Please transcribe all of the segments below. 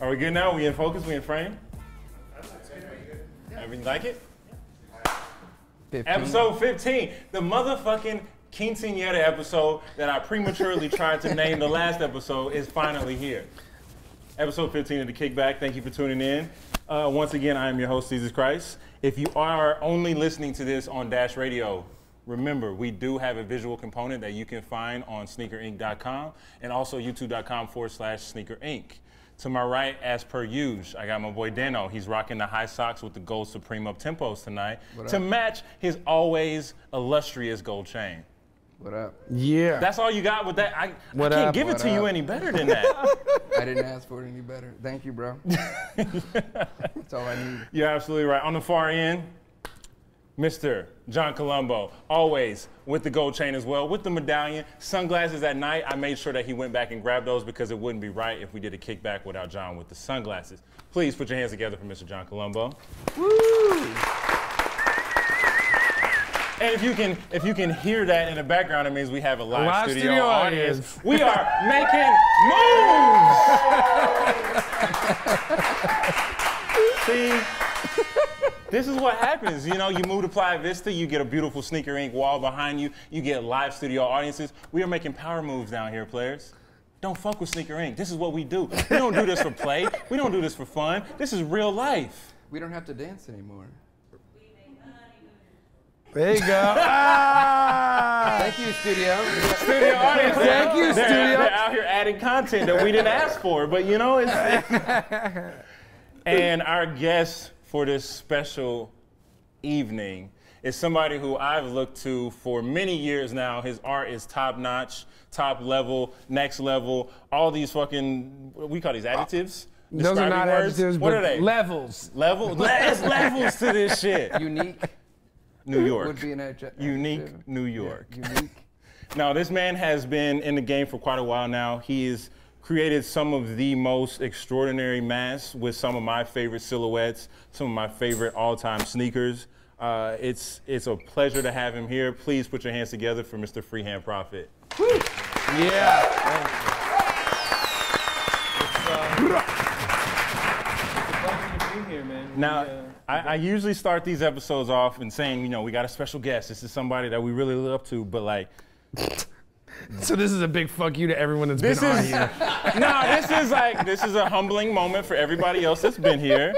Are we good now? We in focus? We in frame? Everything like it? 15. Episode 15, the motherfucking quinceañera episode that I prematurely tried to name the last episode is finally here. Episode 15 of The Kickback. Thank you for tuning in. Once again, I am your host, Jesus Christ. If you are only listening to this on Dash Radio, remember, we do have a visual component that you can find on sneakerinc.com and also youtube.com/sneakerinc. To my right, as per usual, I got my boy Dano. He's rocking the high socks with the gold Supreme Up Tempos tonight to match his always illustrious gold chain. What up? Yeah. That's all you got with that? I can't give it to you any better than that. I didn't ask for it any better. Thank you, bro. That's all I need. You're absolutely right. On the far end, Mr. John Colombo, always with the gold chain as well, with the medallion, sunglasses at night. I made sure that he went back and grabbed those because it wouldn't be right if we did a kickback without John with the sunglasses. Please put your hands together for Mr. John Colombo. Woo! And if you can hear that in the background, it means we have a live studio audience. We are making moves! See? This is what happens, you know, you move to Playa Vista, you get a beautiful Sneaker Inc. wall behind you, you get live studio audiences. We are making power moves down here, players. Don't fuck with Sneaker Inc. This is what we do. We don't do this for play. We don't do this for fun. This is real life. We don't have to dance anymore. There you go. Ah! Thank you, studio. Studio audience. Thank you, studio. They're out here adding content that we didn't ask for, but you know, it's... And our guest for this special evening is somebody who I've looked to for many years now. His art is top-notch, top-level, next-level, all these fucking, we call these additives? Those are not additives, what are they? Levels. Levels? There's levels to this shit. Unique. New York. Would be an adjective. Unique New York. Yeah, unique. Now, this man has been in the game for quite a while now. He is created some of the most extraordinary masks with some of my favorite silhouettes, some of my favorite all-time sneakers. It's a pleasure to have him here. Please put your hands together for Mr. Freehand Profit. Woo! Yeah. It's a pleasure to be here, man. Now, I usually start these episodes off and saying, you know, we got a special guest. This is somebody that we really look up to, but like... So this is a big fuck you to everyone that's been on here. This is a humbling moment for everybody else that's been here.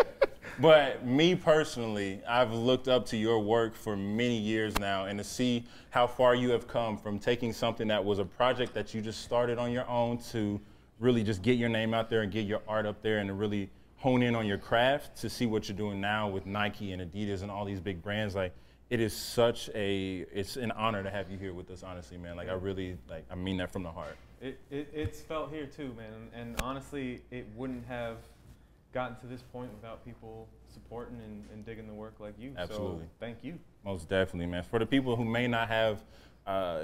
But me personally, I've looked up to your work for many years now, and to see how far you have come from taking something that was a project that you just started on your own to really just get your name out there and get your art up there and to really hone in on your craft, to see what you're doing now with Nike and Adidas and all these big brands. Like, it is such it's an honor to have you here with us, honestly, man. Like, I really, like, I mean that from the heart. It's felt here too, man. And honestly, it wouldn't have gotten to this point without people supporting and digging the work like you. Absolutely. So, thank you. Most definitely, man. For the people who may not have,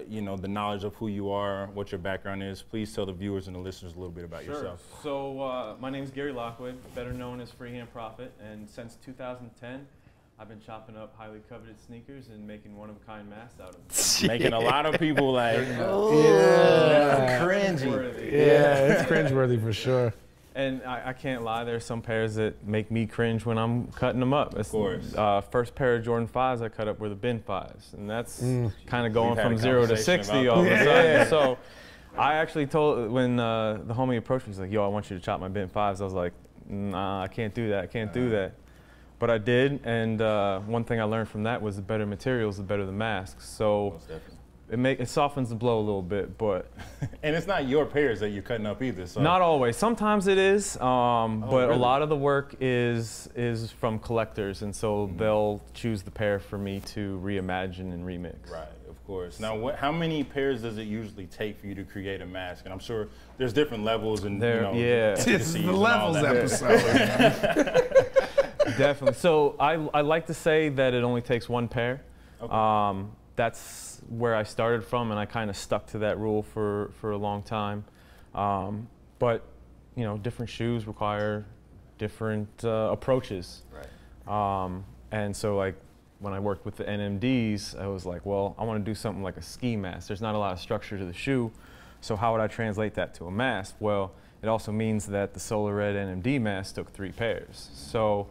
you know, the knowledge of who you are, what your background is, please tell the viewers and the listeners a little bit about yourself. So, my name is Gary Lockwood, better known as Freehand Profit, and since 2010, I've been chopping up highly coveted sneakers and making one-of-a-kind masks out of them. Shit. Making a lot of people like, oh, yeah. Cringy. Yeah, it's cringeworthy for sure. And I can't lie, there's some pairs that make me cringe when I'm cutting them up. Of course. First pair of Jordan 5s I cut up were the Ben 5s, and that's kind of going from 0 to 60 all of a sudden. So I actually told, when the homie approached me, he's like, yo, I want you to chop my Ben 5s. I was like, nah, I can't do that, I can't do that. But I did, and one thing I learned from that was the better materials, the better the masks. So it softens the blow a little bit, but... And it's not your pairs that you're cutting up either, so... Not always. Sometimes it is, but really? A lot of the work is from collectors, and so they'll choose the pair for me to reimagine and remix. Right, of course. Now, how many pairs does it usually take for you to create a mask? And I'm sure there's different levels and, this is the levels episode. Definitely. So I like to say that it only takes one pair. Okay. That's where I started from, and I kind of stuck to that rule for a long time. But, you know, different shoes require different approaches. Right. And so, like, when I worked with the NMDs, I was like, well, I want to do something like a ski mask. There's not a lot of structure to the shoe, so how would I translate that to a mask? Well, it also means that the Solar Red NMD mask took 3 pairs. So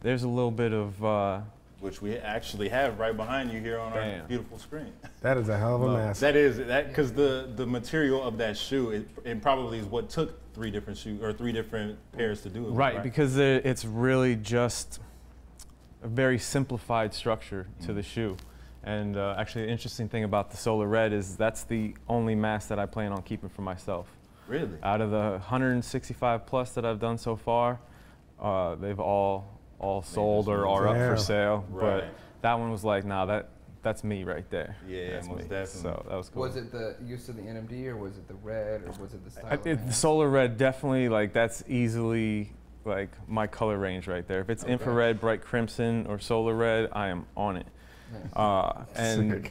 there's a little bit of... Which we actually have right behind you here on our beautiful screen. That is a hell of a mask. That is, because the material of that shoe, it probably is what took 3 different shoes, or 3 different pairs to do it. Right, right? Because it's really just a very simplified structure to the shoe. And actually, the interesting thing about the Solar Red is that's the only mask that I plan on keeping for myself. Really? Out of the 165 plus that I've done so far, they've all sold or are up for sale. Right. But that one was like, nah, that's me right there. Yeah, that's most definitely. So that was cool. Was it the use of the NMD, or was it the red, or was it the style? The Solar Red definitely, like, that's easily like my color range right there. If it's infrared, bright crimson, or Solar Red, I am on it. And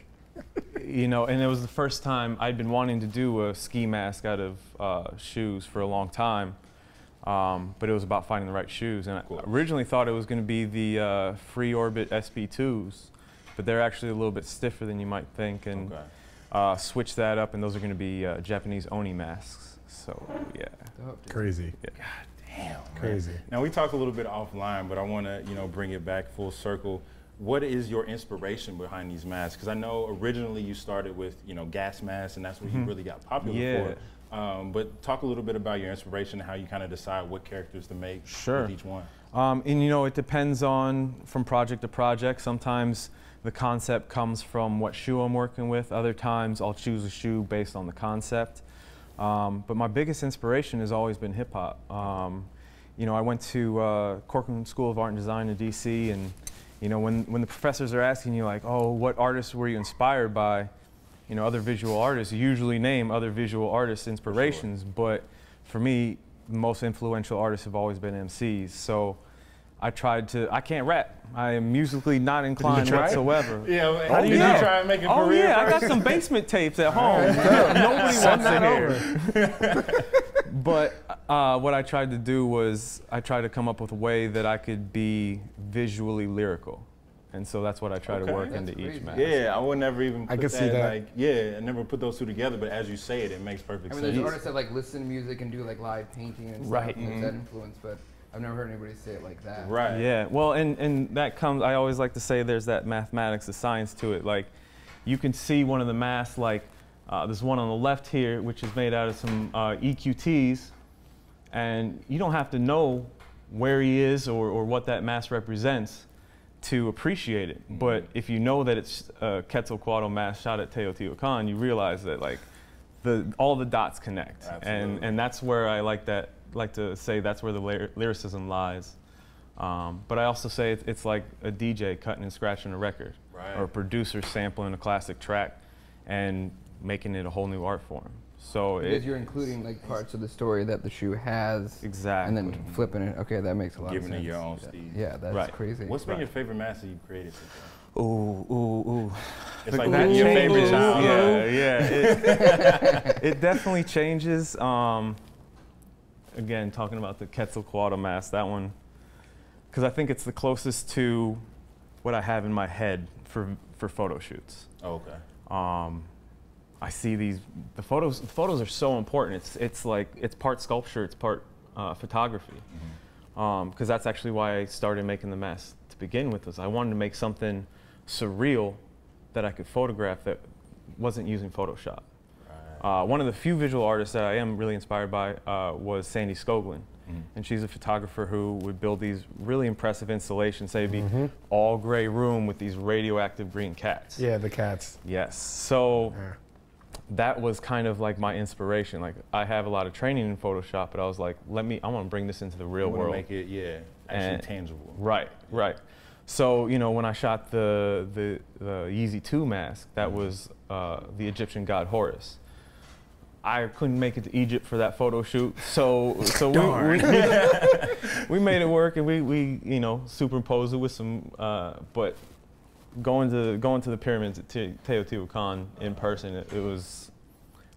you know, and it was the first time I'd been wanting to do a ski mask out of shoes for a long time, but it was about finding the right shoes. And I originally thought it was going to be the Free Orbit SB2s, but they're actually a little bit stiffer than you might think, and switch that up, and those are going to be Japanese Oni masks. So yeah, crazy. Yeah. God damn, crazy. Man. Now we talked a little bit offline, but I want to bring it back full circle. What is your inspiration behind these masks? Because I know originally you started with gas masks, and that's what you really got popular for. But talk a little bit about your inspiration and how you kind of decide what characters to make with each one. And it depends on from project to project. Sometimes the concept comes from what shoe I'm working with. Other times I'll choose a shoe based on the concept. But my biggest inspiration has always been hip hop. I went to Corcoran School of Art and Design in D.C. and when the professors are asking you, like, oh, what artists were you inspired by? Other visual artists usually name other visual artists' inspirations, but for me, the most influential artists have always been MCs. So I can't rap. I am musically not inclined whatsoever. Yeah, how do you try and make a career? Oh, yeah, I got some basement tapes at home. Nobody wants to hear. But what I tried to do was I tried to come up with a way that I could be visually lyrical. And so that's what I try to work into each mask. Yeah, I would never even put like, yeah, I never put those two together, but as you say it, it makes perfect sense. I mean, there's artists that like listen to music and do like live painting and stuff, and there's that influence, but I've never heard anybody say it like that. Right. Yeah, well, and that comes, I always like to say there's that mathematics, the science to it. Like, you can see one of the masks, like, there's one on the left here, which is made out of some EQTs, and you don't have to know where he is or what that mask represents to appreciate it. But if you know that it's a Quetzalcoatl mask shot at Teotihuacan, you realize that like all the dots connect. And that's where I like to say that's where the lyricism lies. But I also say it's like a DJ cutting and scratching a record, or a producer sampling a classic track, and making it a whole new art form. So because you're including like parts of the story that the shoe has, exactly, and then flipping it. Okay, that makes a lot of sense. Giving it your own steed. Yeah, that's crazy. What's been your favorite mask that you've created? It's like not your favorite genre. Yeah, yeah. It definitely changes. Again, talking about the Quetzalcoatl mask, that one, because I think it's the closest to what I have in my head for photo shoots. Oh, okay. I see the photos. The photos are so important. It's like it's part sculpture, it's part photography, because that's actually why I started making the mask to begin with. Was I wanted to make something surreal that I could photograph that wasn't using Photoshop. Right. One of the few visual artists that I am really inspired by was Sandy Scoglin, and she's a photographer who would build these really impressive installations. Say it'd be all gray room with these radioactive green cats. Yeah, the cats. Yes. So. Yeah. That was kind of like my inspiration. Like, I have a lot of training in Photoshop, but I was like, I want to bring this into the real world. Make it, actually tangible. Right, right. So, when I shot the Yeezy 2 mask, that was the Egyptian god Horus. I couldn't make it to Egypt for that photo shoot, so we made it work, and we superimposed it with some, but. Going to the pyramids at Teotihuacan in person, it was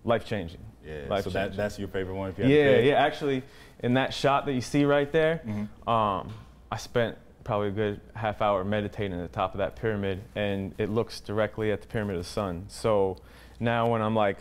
life-changing. Yeah, life-changing. So that's your favorite one? If you actually, in that shot that you see right there, I spent probably a good half hour meditating at the top of that pyramid, and it looks directly at the Pyramid of the Sun. So now when I'm like,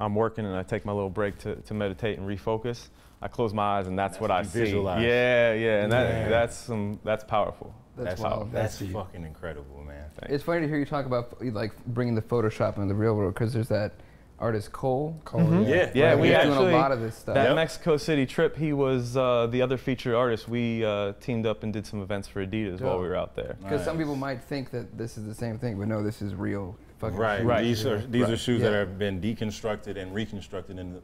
I'm working and I take my little break to meditate and refocus, I close my eyes and that's what I see. Visualize. Yeah, yeah, and that's powerful. That's fucking incredible, man. Thanks. It's funny to hear you talk about like bringing the Photoshop into the real world, because there's that artist Cole. Yeah, we actually doing a lot of this stuff. That Mexico City trip, he was the other featured artist. We teamed up and did some events for Adidas while we were out there. Because some people might think that this is the same thing, but no, this is real. These are shoes that have been deconstructed and reconstructed into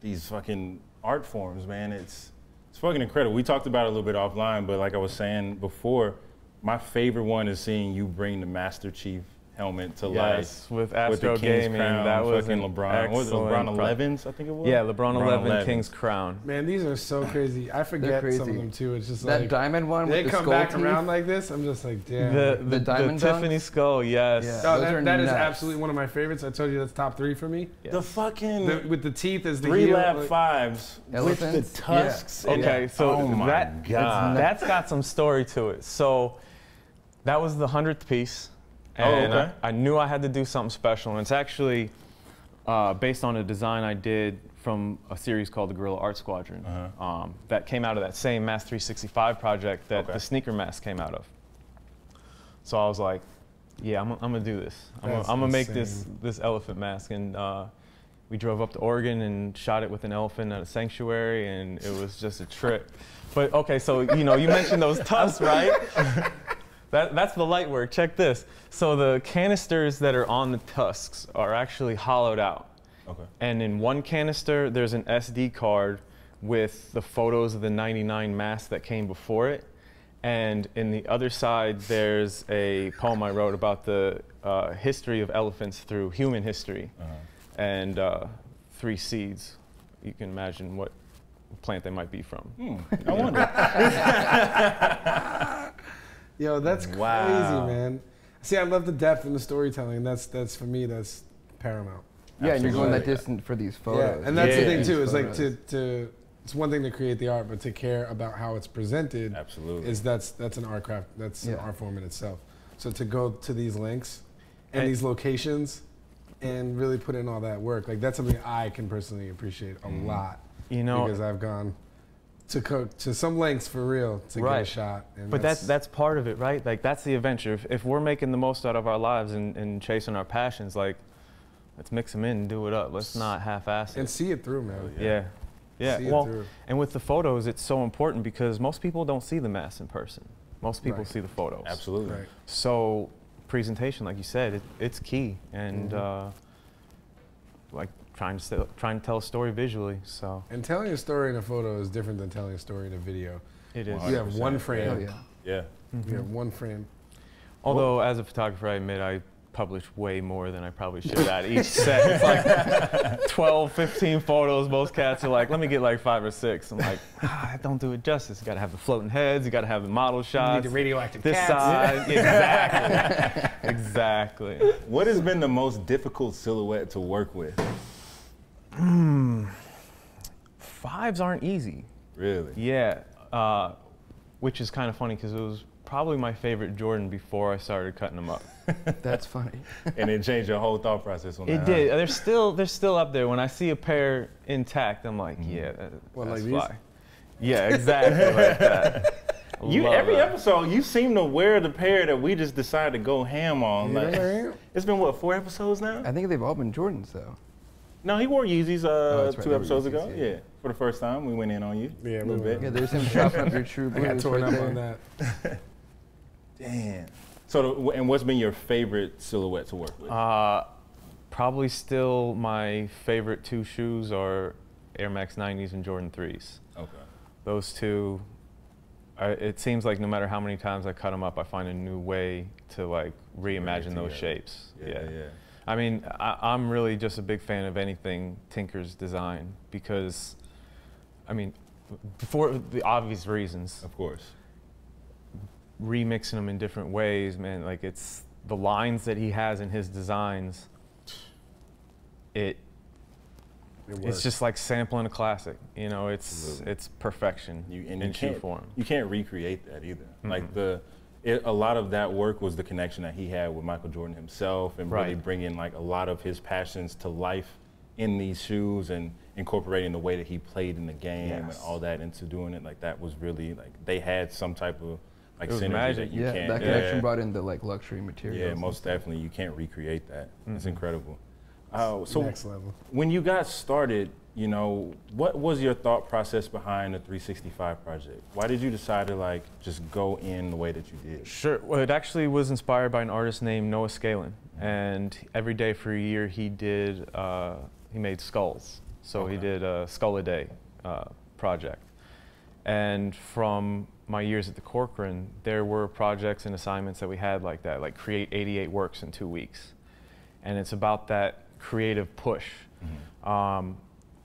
these fucking art forms, man. It's fucking incredible. We talked about it a little bit offline, but like I was saying before, my favorite one is seeing you bring the Master Chief helmet to life with Astro with the King's Gaming. Crown, that was fucking LeBron. What was it, LeBron 11s? I think it was. Yeah, LeBron 11, King's Crown. Man, these are so crazy. I forget some of them too. It's just that like, diamond one. They with come the back teeth? Around like this. I'm just like, damn. The diamond, the Tiffany skull. Yes. Yeah. Oh, that is absolutely one of my favorites. I told you that's top three for me. Yes. The fucking with the teeth is the three lap like, fives elephants? With the tusks. Yeah. Okay, so that's got some story to it. So that was the 100th piece. And I knew I had to do something special, and it's actually based on a design I did from a series called the Guerrilla Art Squadron that came out of that same Mask 365 project that the sneaker mask came out of. So I was like, yeah, I'm gonna do this. I'm gonna make this elephant mask. And we drove up to Oregon and shot it with an elephant at a sanctuary, and it was just a trip. But okay, so you know, you mentioned those tusks, right? That's the light work. Check this. So the canisters that are on the tusks are actually hollowed out. Okay. And in one canister, there's an SD card with the photos of the 99 masks that came before it. And in the other side, there's a poem I wrote about the history of elephants through human history. And three seeds. You can imagine what plant they might be from. I wonder. Yo, that's crazy, man. See, I love the depth and the storytelling. That's for me, that's paramount. Yeah, absolutely. And you're going that distant for these photos. Yeah, and that's the thing too. It's like it's one thing to create the art, but to care about how it's presented. Absolutely. That's an art craft. That's an art form in itself. So to go to these lengths and these locations, and really put in all that work, like that's something I can personally appreciate a lot. You know, because I've gone to some lengths for real to get a shot. And but that's part of it, right? Like that's the adventure. If we're making the most out of our lives and chasing our passions, like let's mix them in and do it up. Let's not half-ass it. And see it through, man. Yeah. See it through. And with the photos, it's so important because most people don't see the mass in person. Most people see the photos. Absolutely. Right. So presentation, like you said, it's key. And like trying to tell a story visually, so. And telling a story in a photo is different than telling a story in a video. It is. 100%. You have one frame. You have one frame. Although, as a photographer, I admit I publish way more than I probably should at each set. It's like 12, 15 photos. Most cats are like, let me get like 5 or 6. I'm like, I don't do it justice. You gotta have the floating heads. You gotta have the model shots. You need the radioactive this cats. Side. Exactly. Exactly. What has been the most difficult silhouette to work with? Fives aren't easy. Really? Yeah. Which is kind of funny because it was probably my favorite Jordan before I started cutting them up. That's funny. And it changed your whole thought process on that. It did. Huh? They're still up there. When I see a pair intact, I'm like, that's like fly. These? Yeah, exactly. Like that. Every episode, you seem to wear the pair that we just decided to go ham on. Yeah, like, it's been, what, 4 episodes now? I think they've all been Jordans, though. No, he wore Yeezys 2 episodes ago. Yeah. For the first time, we went in on you. Yeah, a little bit. Yeah, there's him dropping up your true blue. I got torn up on that. Damn. So, and what's been your favorite silhouette to work with? Probably still my favorite 2 shoes are Air Max 90s and Jordan 3s. Okay. Those 2, it seems like no matter how many times I cut them up, I find a new way to like reimagine those shapes. Yeah. I mean, I'm really just a big fan of anything Tinker's design because, I mean, for the obvious reasons. Of course. Remixing them in different ways, man, like it's the lines that he has in his designs, it's just like sampling a classic, you know, it's perfection in shoe form. You can't recreate that either. Like the a lot of that work was the connection that he had with Michael Jordan himself, and really bringing like a lot of his passions to life in these shoes and incorporating the way that he played in the game and all that into doing it. Like that was really like they had some type of like synergy magic. That you can't. That connection brought in the like luxury materials. Yeah, most definitely. You can't recreate that. It's incredible. So next level. When you got started, you know, what was your thought process behind the 365 project? Why did you decide to like just go in the way that you did? Sure. Well, it actually was inspired by an artist named Noah Scalen, and every day for a year he did he made skulls. So he did a skull a day project, and from my years at the Corcoran, there were projects and assignments that we had like that, like create 88 works in 2 weeks, and it's about that creative push.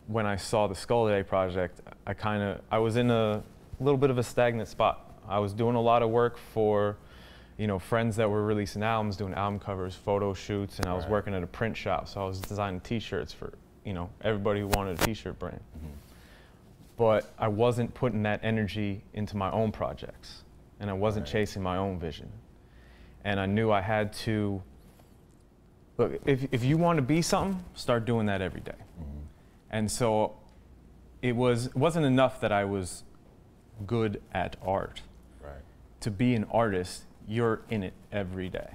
When I saw the Skull Day project, I was in a little bit of a stagnant spot. I was doing a lot of work for, you know, friends that were releasing albums, doing album covers, photo shoots, and I was working at a print shop, so I was designing T-shirts for, you know, everybody who wanted a T-shirt brand. But I wasn't putting that energy into my own projects, and I wasn't chasing my own vision, and I knew I had to. Look, if you want to be something, start doing that every day. And so it wasn't enough that I was good at art. To be an artist, you're in it every day.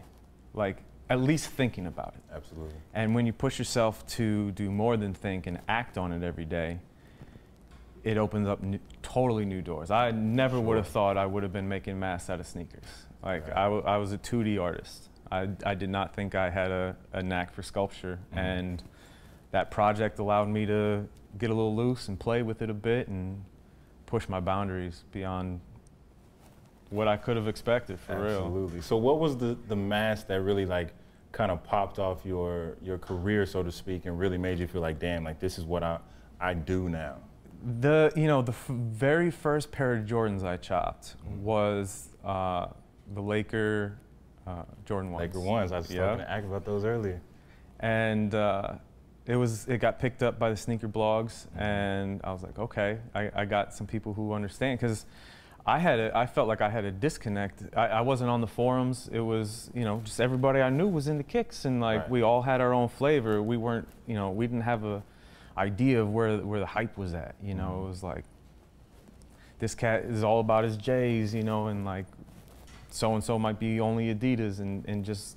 Like, at least thinking about it. Absolutely. And when you push yourself to do more than think and act on it every day, it opens up totally new doors. I never would have thought I would have been making masks out of sneakers. Like, I was a 2D artist. I did not think I had a knack for sculpture, and that project allowed me to get a little loose and play with it a bit and push my boundaries beyond what I could have expected, for real. Absolutely. So what was the mask that really like kind of popped off your career, so to speak, and really made you feel like, damn, like this is what I do now? The very first pair of Jordans I chopped was the Laker Jordan 1s. Laker 1s, I was talking to Ak about those earlier. And it got picked up by the sneaker blogs, and I was like, okay, I got some people who understand, because I felt like I had a disconnect. I wasn't on the forums. It was, you know, just everybody I knew was into kicks, and like we all had our own flavor. We weren't, you know, we didn't have a idea of where the hype was at, you know. It was like, this cat is all about his J's, you know, and like, so-and-so might be only Adidas, and just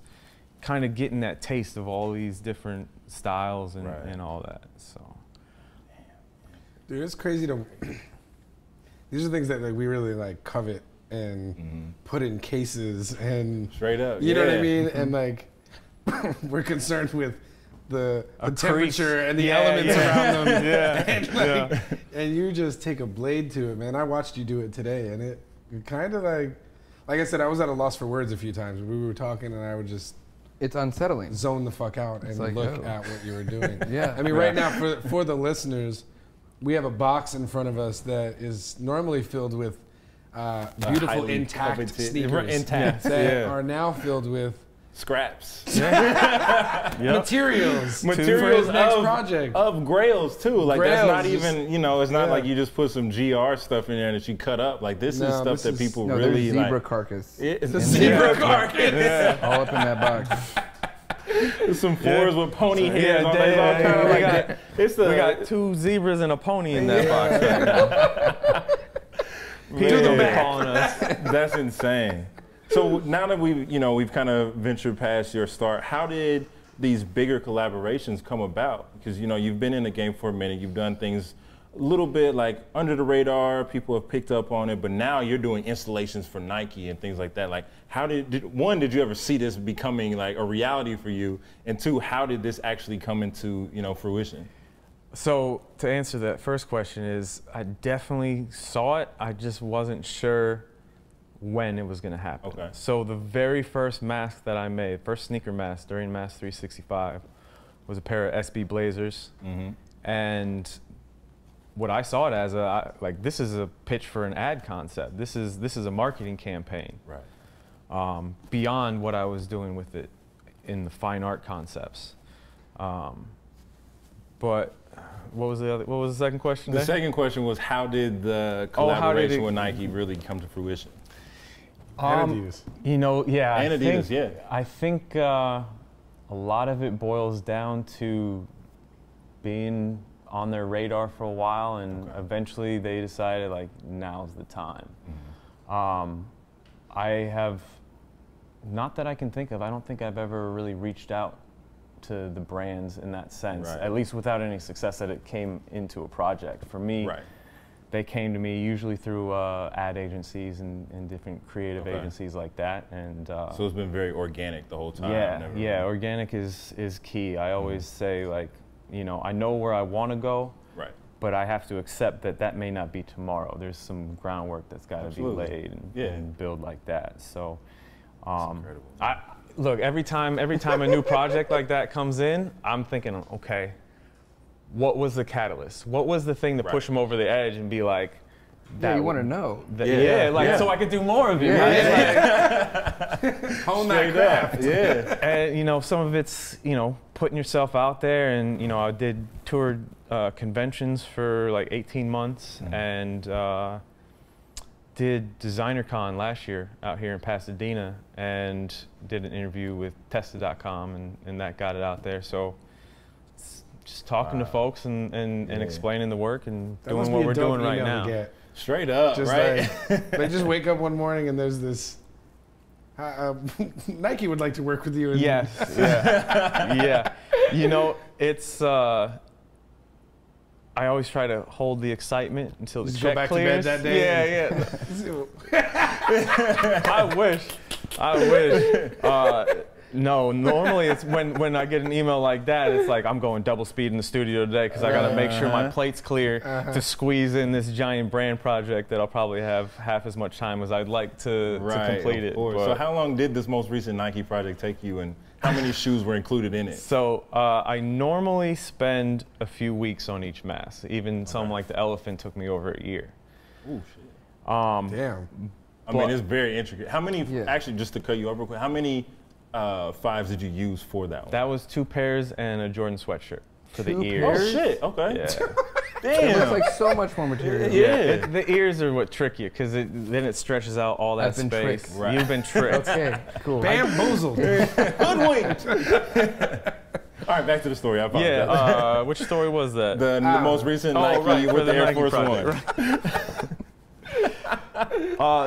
kind of getting that taste of all these different styles and all that, so. Dude, it's crazy to, these are things that like, we really like covet and put in cases and. Straight up, you know what I mean? And like, we're concerned with the temperature and the elements around them. And, like, and you just take a blade to it, man. I watched you do it today, and it kind of like I said, I was at a loss for words a few times. We were talking, and I would just. It's unsettling. Zone the fuck out and like, look at what you were doing. I mean, right now, for the listeners, we have a box in front of us that is normally filled with beautiful, intact sneakers. That are now filled with. Scraps. Materials for his next project. Of grails too. Like grails, that's not even, you know, it's not like you just put some GR stuff in there that you cut up. Like this is stuff that people really zebra like. Zebra carcass. It's a zebra carcass. All up in that box. There's some fours with pony hairs on that. We got two zebras and a pony in that box. That's insane. So now that we've kind of ventured past your start, how did these bigger collaborations come about? Because you know you've been in the game for a minute, you've done things a little bit like under the radar, people have picked up on it, but now you're doing installations for Nike and things like that. Like, how did you ever see this becoming like a reality for you? And two, how did this actually come into, you know, fruition? So to answer that first question is, I definitely saw it. I just wasn't sure when it was going to happen. So the very first mask that I made, first sneaker mask during Mask 365, was a pair of SB Blazers. And what I saw it as, like, this is a pitch for an ad concept. This is a marketing campaign. Beyond what I was doing with it in the fine art concepts. But what was the second question? The second question was, how did the collaboration with Nike really come to fruition? And Adidas. You know, yeah. And Adidas, yeah. I think a lot of it boils down to being on their radar for a while, and eventually they decided, like, now's the time. Mm-hmm. I have, not that I can think of, I don't think I've ever really reached out to the brands in that sense, at least without any success that it came into a project. For me, they came to me usually through ad agencies and different creative agencies like that. And so it's been very organic the whole time. Yeah, yeah, organic is key. I always say, like, you know, I know where I want to go, but I have to accept that that may not be tomorrow. There's some groundwork that's got to be laid and build like that. So, look, every time a new project like that comes in, I'm thinking, okay, what was the catalyst? What was the thing to push them over the edge and be like, that you want to know. So I could do more of it. Like, hone that craft. And, you know, some of it's, you know, putting yourself out there. And, you know, I did tour conventions for like 18 months and did DesignerCon last year out here in Pasadena and did an interview with Testa.com and that got it out there. So it's just talking to folks and explaining the work and doing what we're doing right now. Straight up, just like, they just wake up one morning and there's this, Nike would like to work with you. And You know, it's, I always try to hold the excitement until the check clears. Go back to bed that day. Yeah, yeah. I wish. No, normally it's when I get an email like that, it's like I'm going double speed in the studio today because I got to make sure my plate's clear to squeeze in this giant brand project that I'll probably have half as much time as I'd like to complete it. So how long did this most recent Nike project take you, and how many shoes were included in it? So I normally spend a few weeks on each mask. Even some like the elephant took me over a year. Ooh, shit. Damn. I mean, it's very intricate. How many, actually, just to cut you off real quick, how many fives did you use for that one? That was 2 pairs and a Jordan sweatshirt for the ears. Oh, shit. Okay. Yeah. Damn. It looks like so much more material. Yeah. The ears are what trick you, because then it stretches out all that space. Tricked. Right. You've been tricked. Okay, cool. Bamboozled. Hoodwinked. All right, back to the story. I apologize. Yeah, which story was that? The most recent Nike with the Air Force One.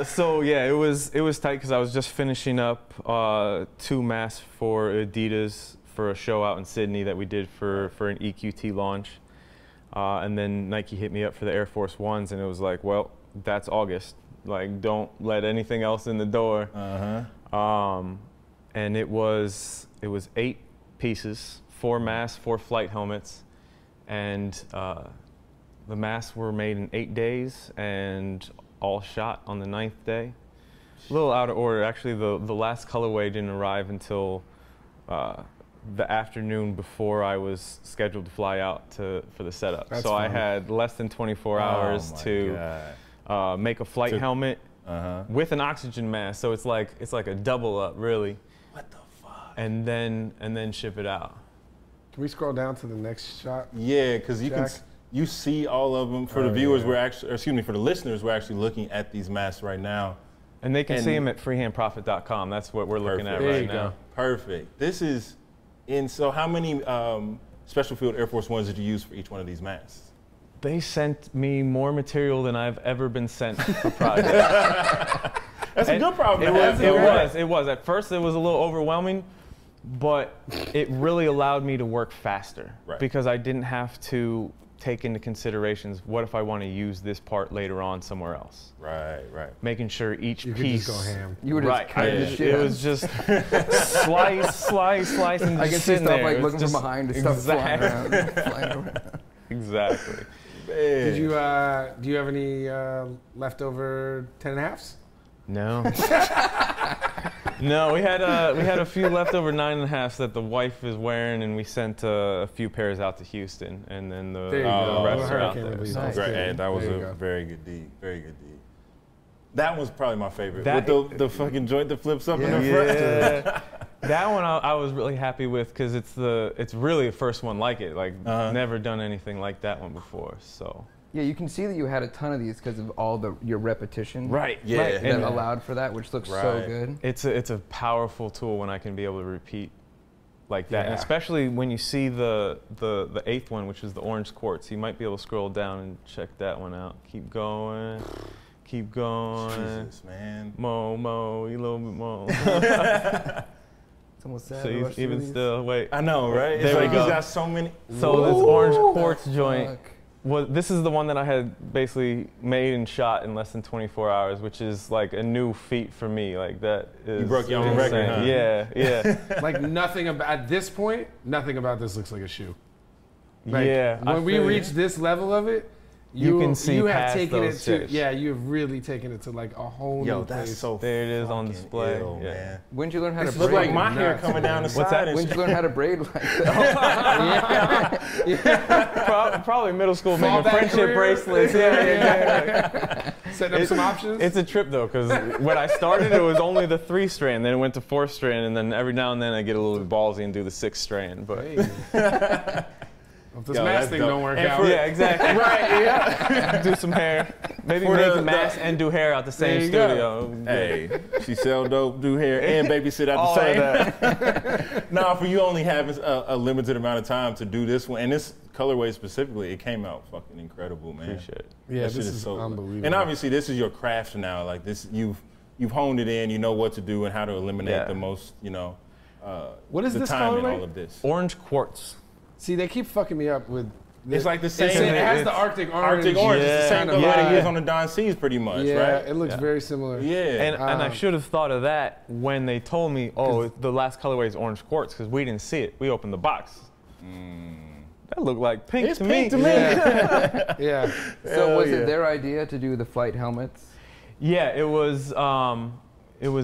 So yeah, it was tight because I was just finishing up 2 masks for Adidas for a show out in Sydney that we did for an EQT launch, and then Nike hit me up for the Air Force Ones, and it was like, well, that's August. Like, don't let anything else in the door. And it was 8 pieces, 4 masks, 4 flight helmets, and the masks were made in 8 days and all shot on the 9th day. A little out of order. Actually, the last colorway didn't arrive until the afternoon before I was scheduled to fly out for the setup. That's so funny. I had less than 24 hours to make a flight helmet with an oxygen mask. So it's like a double up, really. What the fuck? And then ship it out. Can we scroll down to the next shot? Yeah, because you can. You see all of them. For the viewers, we're actually, or excuse me, for the listeners, we're actually looking at these masks right now. And they can see them at freehandprofit.com. That's what we're looking at right now. Perfect. This is, and so how many Special Field Air Force Ones did you use for each one of these masks? They sent me more material than I've ever been sent for projects. That's a good problem. It was. At first, it was a little overwhelming, but it really allowed me to work faster because I didn't have to take into considerations, what if I want to use this part later on somewhere else? Right. Making sure each piece. You could just go ham. You were just cutting the shit. It was just slice, and I just sitting there. I can see stuff like looking from behind and stuff flying around. Exactly. Did you? Do you have any leftover 10.5s? No. No, we had a few leftover 9.5s that the wife is wearing, and we sent a few pairs out to Houston, and then the rest are out there. So. Nice. And that was a very good deed. Very good deed. That was probably my favorite. That, with the fucking joint that flips up in the front. Yeah. That one I was really happy with because it's really the first one like it. Like never done anything like that one before. So Yeah, you can see that you had a ton of these because of all your repetition. Right. Yeah. Right. And that allowed for that, which looks so good. It's a powerful tool when I can be able to repeat like that, and especially when you see the eighth one, which is the orange quartz. You might be able to scroll down and check that one out. Keep going. Keep going. Jesus, man. Mo, you little bit mo. It's almost sad. So he's even still, wait. I know, right? There we go. He's got so many. So this orange quartz joint, this is the one that I had basically made and shot in less than 24 hours, which is like a new feat for me. Like that is you broke your own record, huh? Yeah, yeah. Like nothing about, at this point, nothing about this looks like a shoe. Like yeah. When we reach this level of it, you can see you have taken it to you've really taken it to like a whole new place. So there it is on display. Ill, man. When did you learn how to braid? Look like my hair coming down the side. When did you learn how to braid like that? Yeah. Yeah. Probably middle school, making friendship bracelets. Yeah. Setting up some options. It's a trip though, because when I started, it was only the 3-strand. Then it went to 4-strand, and then every now and then I get a little bit ballsy and do the 6-strand. But. If this mask thing don't work out. Yeah, exactly. Right, yeah. Do some hair. Maybe make the mask and do hair out the same studio. Go. Hey, she sell dope, do hair, and babysit at the same time. Now, for you only having a limited amount of time to do this one, and this colorway specifically, it came out fucking incredible, man. Appreciate it. Yeah, this is so unbelievable. And obviously, this is your craft now. Like this, you've honed it in. You know what to do and how to eliminate the most. You know, what is the this time in all of this? Orange quartz. See, they keep fucking me up with. It's like the same. It has the Arctic orange. Arctic orange. It's the same color it is on the Don C's, pretty much, right? It looks very similar. Yeah. And I should have thought of that when they told me, oh, the last colorway is orange quartz, because we didn't see it. We opened the box. That looked like pink to me. It's pink to me. Yeah. So was it their idea to do the flight helmets? Yeah, it was.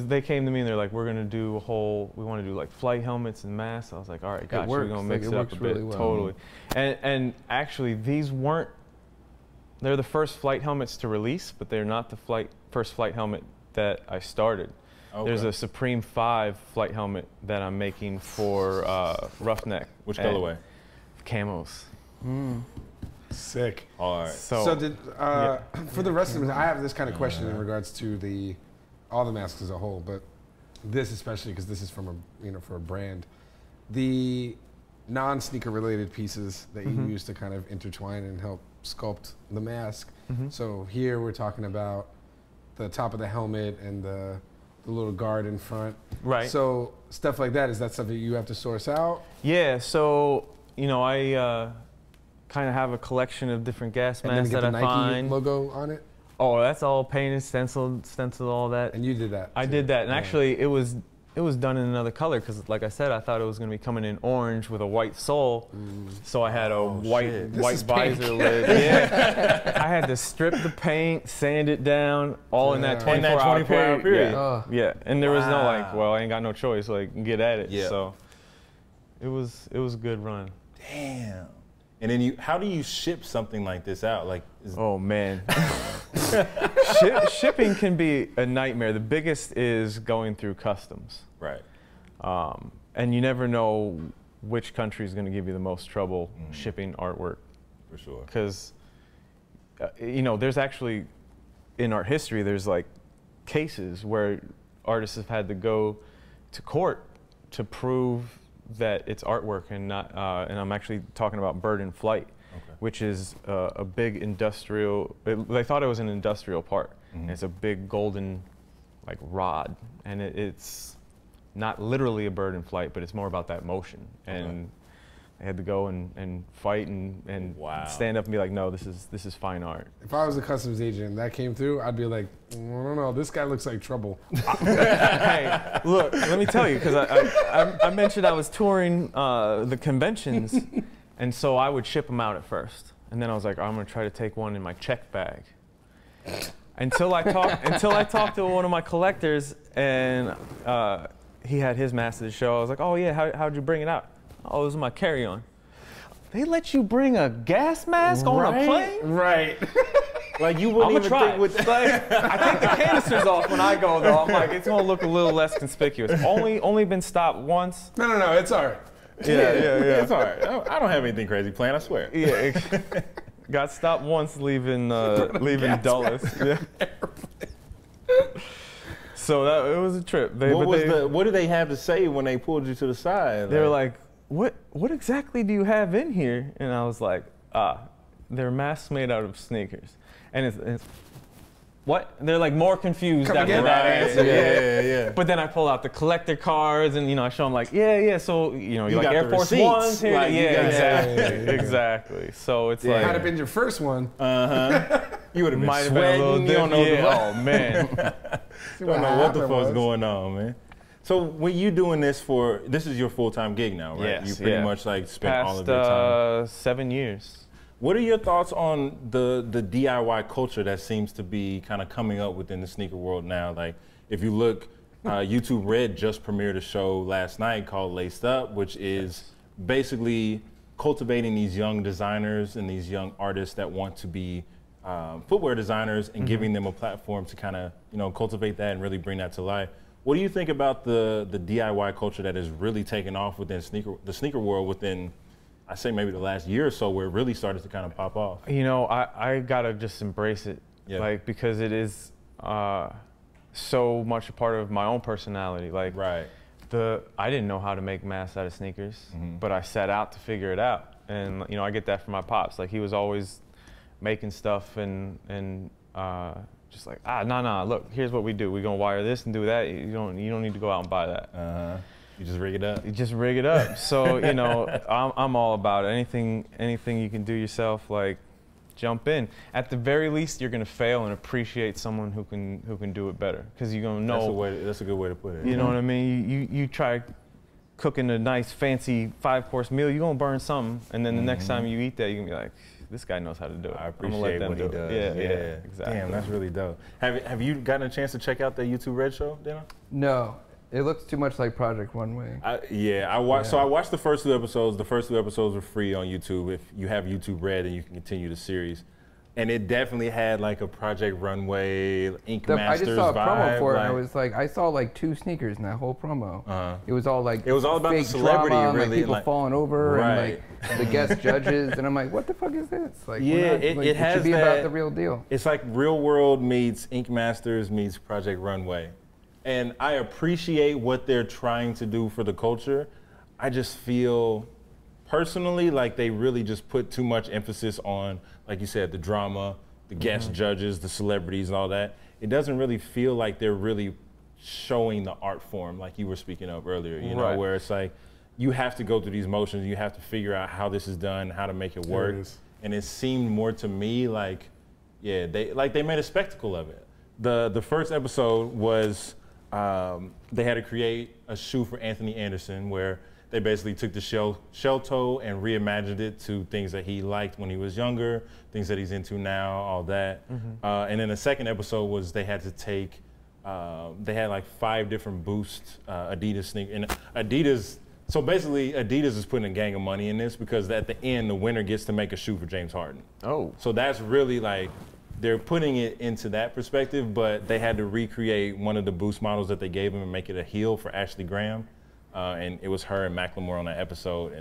They came to me and they're like, we're gonna do a whole, we want to do like flight helmets and masks. I was like, all right, gotcha. We're gonna mix it up a bit, totally. And actually, these they're the first flight helmets to release, but they're not the first flight helmet that I started. Okay. There's a Supreme 5 flight helmet that I'm making for Roughneck. Which colorway? Camos. Sick. All right. So did for the rest of them, I have this kind of question in regards to the. All the masks as a whole, but this especially because this is from a for a brand. The non-sneaker related pieces that you use to kind of intertwine and help sculpt the mask. So here we're talking about the top of the helmet and the little guard in front. Right. So stuff like that, is that stuff that you have to source out? Yeah. So I kind of have a collection of different gas masks that I find. And then get the Nike logo on it. Oh, that's all painted, stenciled, all that. And you did that. I did that, and actually, it was done in another color because, like I said, I thought it was going to be coming in orange with a white sole. So I had a white visor lid. Yeah. I had to strip the paint, sand it down, all in that 24-hour period. Yeah. And there was no like, well, I ain't got no choice. Like, get at it. Yeah. So it was a good run. Damn. And then how do you ship something like this out? Like, oh man. Shipping can be a nightmare. The biggest is going through customs. Right. And you never know which country is going to give you the most trouble shipping artwork. For sure. Because, there's actually, in art history, there's like cases where artists have had to go to court to prove that it's artwork and not, and I'm actually talking about Bird in Flight. Okay. Which is a big industrial, they thought it was an industrial park. And it's a big golden like rod. And it's not literally a bird in flight, but it's more about that motion. And I had to go and fight and stand up and be like, no, this is fine art. If I was a customs agent and that came through, I'd be like, I don't know, this guy looks like trouble. Hey, look, let me tell you, because I mentioned I was touring the conventions. And so I would ship them out at first, and then I was like, I'm gonna try to take one in my check bag. until I talked to one of my collectors, and he had his mask at the show. I was like, oh yeah, how'd you bring it out? Oh, it was my carry-on. They let you bring a gas mask on a plane? Right. Like you wouldn't even think with. Like, I take the canisters off when I go though. I'm like, it's gonna look a little less conspicuous. Only been stopped once. No, it's all right. Yeah, it's all right. I don't have anything crazy planned, I swear. Yeah. Got stopped once leaving Dulles. Yeah. So that, it was a trip. What did they have to say when they pulled you to the side? They were like, what exactly do you have in here? And I was like, they're masks made out of sneakers. And it's what? They're like more confused after that answer. Yeah. But then I pull out the collector cards and, you know, I show them like, so, you know, you're like Air Force Ones here. Like, exactly. So it's like. Had it been your first one. You would have been sweating. You don't know oh, man. You don't know what the fuck's going on, man. So when you doing this for, this is your full-time gig now, right? Yes, you pretty much like spent all of your time. 7 years. What are your thoughts on the DIY culture that seems to be kind of coming up within the sneaker world now? Like, if you look, YouTube Red just premiered a show last night called Laced Up, which is basically cultivating these young designers and these young artists that want to be footwear designers and giving them a platform to kind of, you know, cultivate that and really bring that to life. What do you think about the DIY culture that is really taken off within the sneaker world within, I say maybe the last year or so, where it really started to kind of pop off? You know, I gotta just embrace it, like, because it is so much a part of my own personality. Like, I didn't know how to make masks out of sneakers, but I set out to figure it out. And, you know, I get that from my pops. Like, he was always making stuff and just like, look, here's what we do. We're gonna wire this and do that. You don't need to go out and buy that. You just rig it up. You just rig it up. So, you know, I'm all about it. Anything you can do yourself, like, jump in. At the very least, you're gonna fail and appreciate someone who can do it better, because you're gonna know. That's a good way to put it. You know what I mean? You try cooking a nice fancy 5-course meal, you're gonna burn something, and then the next time you eat that, you're gonna be like, this guy knows how to do it. I appreciate what he does. Yeah, exactly. Damn, that's really dope. Have you gotten a chance to check out that YouTube Red show, Dana? No. It looks too much like Project Runway. So I watched the first 2 episodes. The first 2 episodes were free on YouTube. If you have YouTube Red, and you can continue the series. And it definitely had like a Project Runway, Ink Masters vibe. I just saw a promo for it. Like, and I was like, I saw like 2 sneakers in that whole promo. It was all like, it was all about the celebrity, drama, really, like people falling over and like the guest judges. And I'm like, what the fuck is this? Like, it has should be about the real deal. It's like Real World meets Ink Masters meets Project Runway. And I appreciate what they're trying to do for the culture. I just feel personally like they really just put too much emphasis on, like you said, the drama, the guest judges, the celebrities and all that. It doesn't really feel like they're really showing the art form like you were speaking of earlier, you know, where it's like you have to go through these motions, you have to figure out how this is done, how to make it work. And it seemed more to me like, they made a spectacle of it. The first episode was, they had to create a shoe for Anthony Anderson, where they basically took the shell toe and reimagined it to things that he liked when he was younger, things that he's into now, all that. And then the second episode was they had to take, they had like 5 different Boost Adidas sneakers. And Adidas, so basically Adidas is putting a gang of money in this, because at the end, the winner gets to make a shoe for James Harden. So that's really like, they're putting it into that perspective, but they had to recreate one of the Boost models that they gave him and make it a heel for Ashley Graham. And it was her and Macklemore on that episode.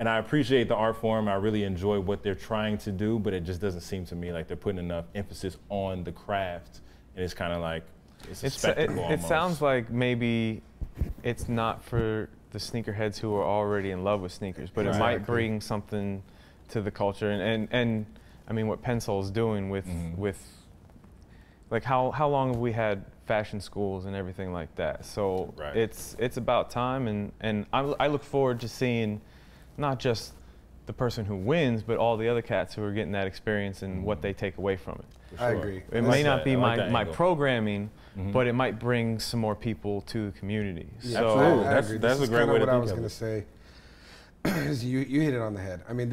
And I appreciate the art form. I really enjoy what they're trying to do, but it just doesn't seem to me like they're putting enough emphasis on the craft. And it's kind of like, it's a spectacle almost. It sounds like maybe it's not for the sneakerheads who are already in love with sneakers, but it might bring something to the culture. And I mean, what Pensol's doing with like how long have we had fashion schools and everything like that? So it's about time, and I look forward to seeing not just the person who wins, but all the other cats who are getting that experience and what they take away from it. I agree. It may not be my programming, but it might bring some more people to the community. Yeah, absolutely. That's a great way to do it. What I was going to say is you hit it on the head. I mean,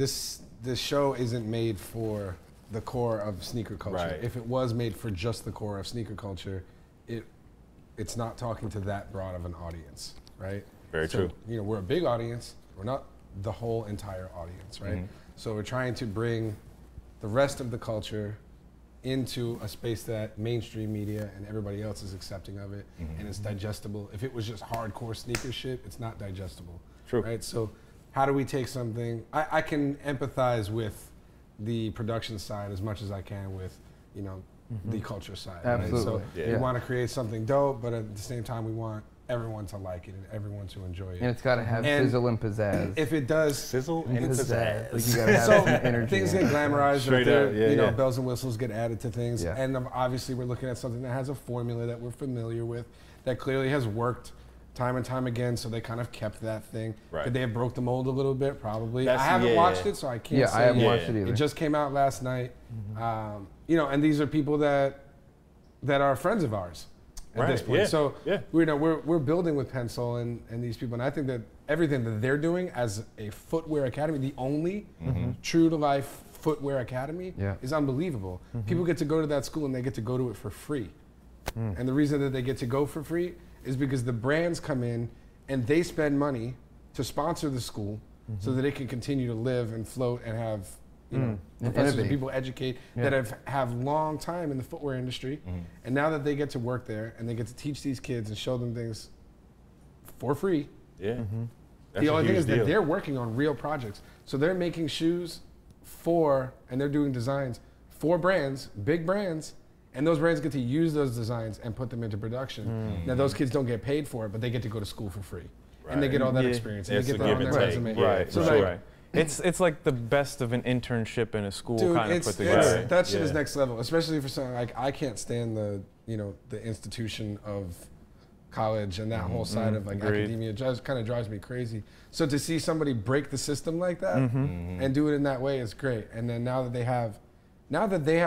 the show isn't made for the core of sneaker culture. If it was made for just the core of sneaker culture, it's not talking to that broad of an audience, right? Very true. You know, we're a big audience. We're not the whole entire audience, right? So we're trying to bring the rest of the culture into a space that mainstream media and everybody else is accepting of it, and it's digestible. If it was just hardcore sneaker shit, it's not digestible, right? So how do we take something? I can empathize with the production side as much as I can with, you know, the culture side. Absolutely. Right? So we want to create something dope, but at the same time, we want everyone to like it and everyone to enjoy it. And it's got to have sizzle and pizzazz. If it does, sizzle and pizzazz. Like you got to have some energy. Things get glamorized. Straight up. Yeah, you know, bells and whistles get added to things. Yeah. And obviously, we're looking at something that has a formula that we're familiar with, that clearly has worked time and time again, so they kind of kept that thing. Right. Could they have broke the mold a little bit? Probably. That's, I haven't watched it, so I can't say. I haven't watched it either. It just came out last night. You know, and these are people that are friends of ours at this point. So we know we're building with Pencil and these people, and I think that everything that they're doing as a footwear academy, the only true to life footwear academy, is unbelievable. People get to go to that school and they get to go to it for free. And the reason that they get to go for free is because the brands come in and they spend money to sponsor the school so that it can continue to live and float and have, you know, professors and people educate that have long time in the footwear industry. And now that they get to work there and they get to teach these kids and show them things for free, the only thing is that they're working on real projects. So they're making shoes for, and they're doing designs for brands, big brands, and those brands get to use those designs and put them into production. Now, those kids don't get paid for it, but they get to go to school for free. And they get all that experience. And they get that on their resume. So it's like the best of an internship in a school kind of put together. That shit is next level, especially for something like, I can't stand the, you know, the institution of college and that whole side of like academia. It just kind of drives me crazy. So to see somebody break the system like that and do it in that way is great. And then now that they have,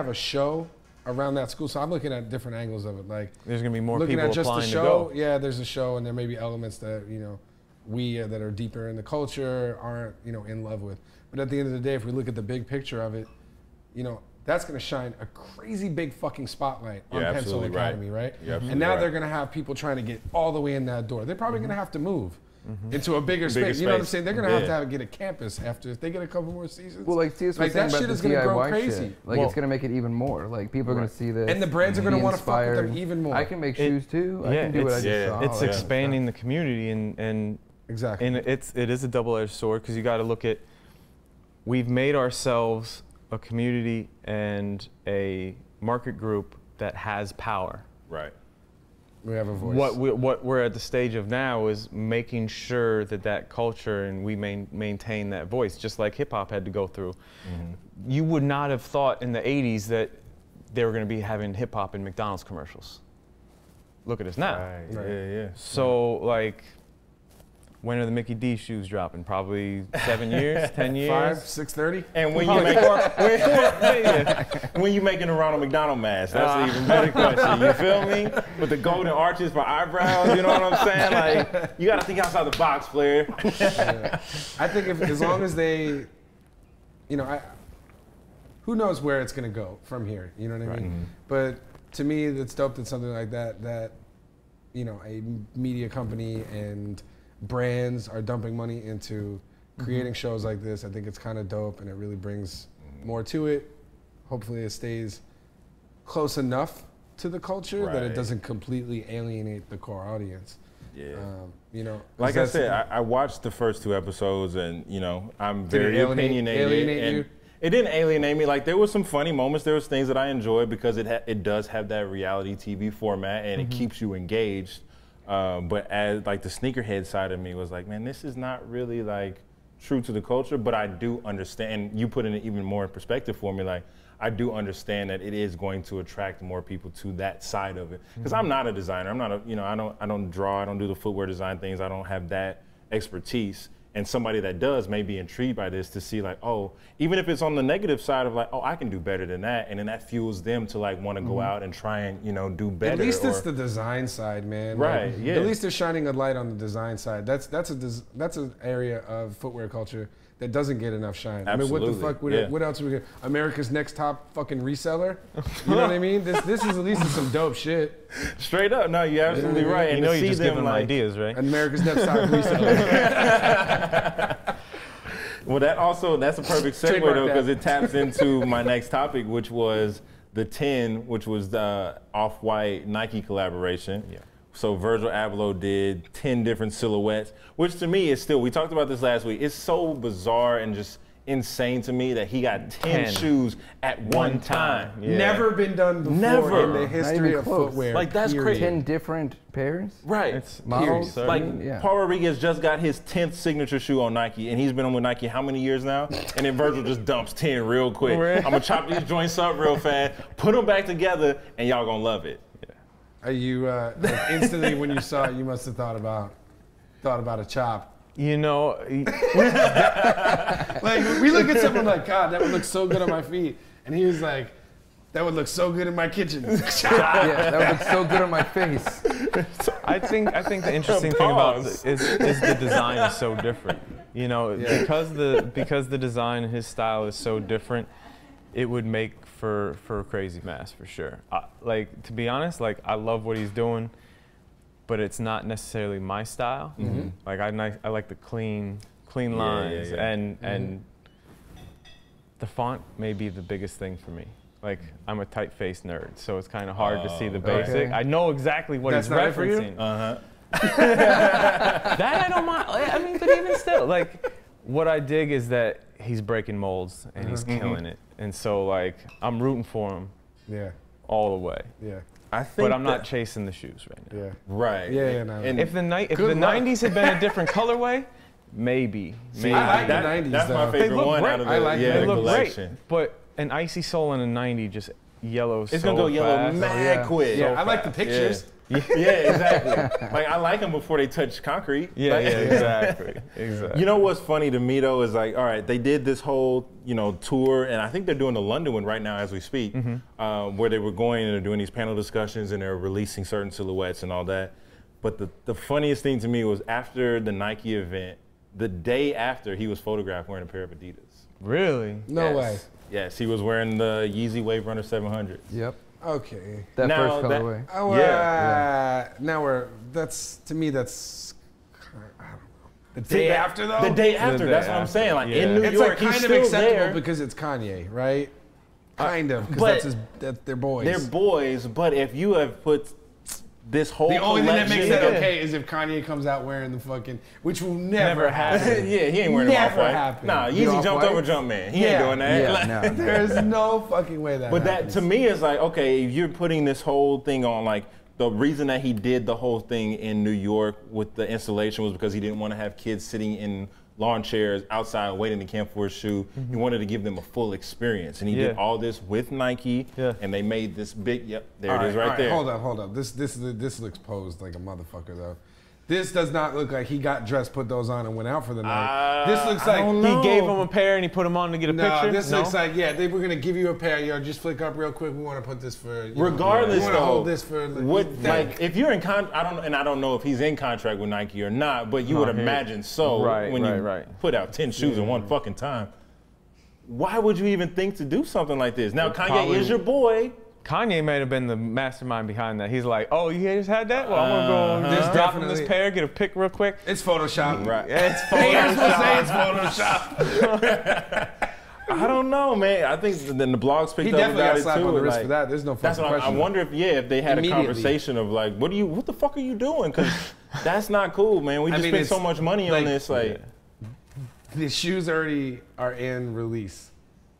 a show around that school, so I'm looking at different angles of it. Like, there's gonna be more people applying to go. Yeah, there's a show, and there may be elements that, you know, we that are deeper in the culture aren't, you know, in love with. But at the end of the day, if we look at the big picture of it, you know, that's gonna shine a crazy big fucking spotlight on Pencil Academy, right? And now they're gonna have people trying to get all the way in that door. They're probably gonna have to move into a bigger space. You know what I'm saying? They're gonna have to get a campus after, if they get a couple more seasons. Well, like, that shit is gonna grow crazy. Like, it's gonna make it even more. Like, people are gonna see this, and the brands are gonna want to fuck with them even more. I can make shoes too. I can do what I just saw. It's expanding the community, and exactly, and it is a double-edged sword, because you got to look at, we've made ourselves a community and a market group that has power. Right. We have a voice. What we're at the stage of now is making sure that culture, and we maintain that voice, just like hip hop had to go through. You would not have thought in the 80s that they were going to be having hip hop in McDonald's commercials. Look at us now. Right. Yeah. So like, when are the Mickey D shoes dropping? Probably 7 years, 10 years? 5, 6:30? And when you make when you making a Ronald McDonald mask? That's an even better question. You feel me? With the golden arches for eyebrows, you know what I'm saying? Like, you gotta think outside the box, player. I think as long as they, you know, who knows where it's gonna go from here? You know what I mean? But to me, it's dope that something like that, you know, a media company and brands are dumping money into creating shows like this. I think it's kind of dope, and it really brings more to it. Hopefully it stays close enough to the culture that it doesn't completely alienate the core audience. Yeah. You know, like I said, I watched the first 2 episodes, and you know, I'm very opinionated. It didn't alienate me. Like, there were some funny moments. There was things that I enjoyed, because it does have that reality TV format, and it keeps you engaged. But as like the sneakerhead side of me was like, man, this is not really like true to the culture, but I do understand. You put in it even more in perspective for me. Like, I do understand that it is going to attract more people to that side of it. Because I'm not a designer. I'm not a, you know, I don't draw. I don't do the footwear design things. I don't have that expertise. And somebody that does may be intrigued by this to see like, oh, even if it's on the negative side of like, oh, I can do better than that. And then that fuels them to like want to go out and try and, you know, do better. At least it's the design side, man. Right. Like, at least they're shining a light on the design side. That's an area of footwear culture that doesn't get enough shine. Absolutely. I mean, what the fuck? What else are we gonna? America's Next Top fucking Reseller. You know what I mean? This is at least some dope shit. Straight up. No, you're absolutely right. You know, you just give them like, ideas, right? America's Next Top Reseller. Well, that's a perfect segue though, because it taps into my next topic, which was the 10, which was the Off-White Nike collaboration. Yeah. So Virgil Abloh did 10 different silhouettes, which to me is still, we talked about this last week, it's so bizarre and just insane to me that he got 10 shoes at one time. Yeah. Never been done before in the history of footwear. Like, that's crazy. 10 different pairs? Right. It's models. Like, Paul Rodriguez just got his 10th signature shoe on Nike, and he's been on with Nike how many years now? And then Virgil just dumps 10 real quick. I'm going to chop these joints up real fast, put them back together, and y'all going to love it. Yeah. Are you, like, instantly when you saw it, you must have thought about a chop. You know, like, we look at someone like, God, that would look so good on my feet. And he was like, that would look so good in my kitchen. Yeah, that would look so good on my face. I think the interesting thing about it is the design is so different. You know, because the design and his style is so different, it would make for a crazy mask for sure. Like, to be honest, like, I love what he's doing, but it's not necessarily my style. Mm-hmm. Like, I like the clean lines, and the font may be the biggest thing for me. Like, I'm a typeface nerd, so it's kind of hard to see the basic. I know exactly what he's referencing. That I don't mind. I mean, but even still, like, what I dig is that he's breaking molds and he's killing it. And so, like, I'm rooting for him. Yeah. All the way. Yeah. I think, but I'm not chasing the shoes right now. Yeah. Right. Yeah. Yeah, no. And if the 90s had been a different colorway, maybe. I like the 90s. That's my favorite one out of the collection. But an icy sole and a 90 just yellows. It's gonna go yellow mad quick. Yeah. I like the pictures. Yeah, exactly. Like, I like them before they touch concrete. Yeah, like, exactly. You know what's funny to me though is, like, all right, they did this whole, you know, tour, and I think they're doing the London one right now as we speak, where they were going and they're doing these panel discussions and they're releasing certain silhouettes and all that. But the funniest thing to me was after the Nike event, the day after, he was photographed wearing a pair of Adidas. Really? No way. Yes, he was wearing the Yeezy Wave Runner 700. Yep. Okay. That now, first colorway. Oh, now we're, that's, to me, that's, I don't know. The day after, though? The day after, that's what I'm saying. Like, in New York, he's still there. It's, like, kind of acceptable because it's Kanye, right? Kind of, because they're boys. They're boys, but if you have put this whole collection. The only thing that makes it okay is if Kanye comes out wearing the fucking, which will never happen. Yeah, he ain't wearing the Off-White. Happen. Nah, Yeezy jumped over Jumpman. He ain't doing that. Yeah, like, no. There's no fucking way that happens. That to me is like, okay, you're putting this whole thing on, like, the reason that he did the whole thing in New York with the installation was because he didn't want to have kids sitting in lawn chairs outside waiting to camp for a shoe. He wanted to give them a full experience, and he did all this with Nike, and they made this big. Yep, there it is, right there. Hold up. This looks posed like a motherfucker though. This does not look like he got dressed, put those on, and went out for the night. This looks like he gave him a pair and he put them on to get a picture. This looks like they were gonna give you a pair. Yo, just flick up real quick. We want to put this for. Regardless, though, hold this for. Like if you're in I don't know if he's in contract with Nike or not, but you would imagine so. When you put out 10 shoes in one fucking time, why would you even think to do something like this? Now, Kanye is your boy. Kanye might have been the mastermind behind that. He's like, oh, you just had that? Well, I'm going to go drop him this pair, get a pic real quick. It's Photoshop. Right. It's Photoshop. I don't know, man. I think then the blogs picked up about it, too. He definitely got slapped on the wrist for that. There's no fucking question. I wonder if they had a conversation of like, what the fuck are you doing? Because that's not cool, man. We just spent so much money on this. Like, the shoes already are in release,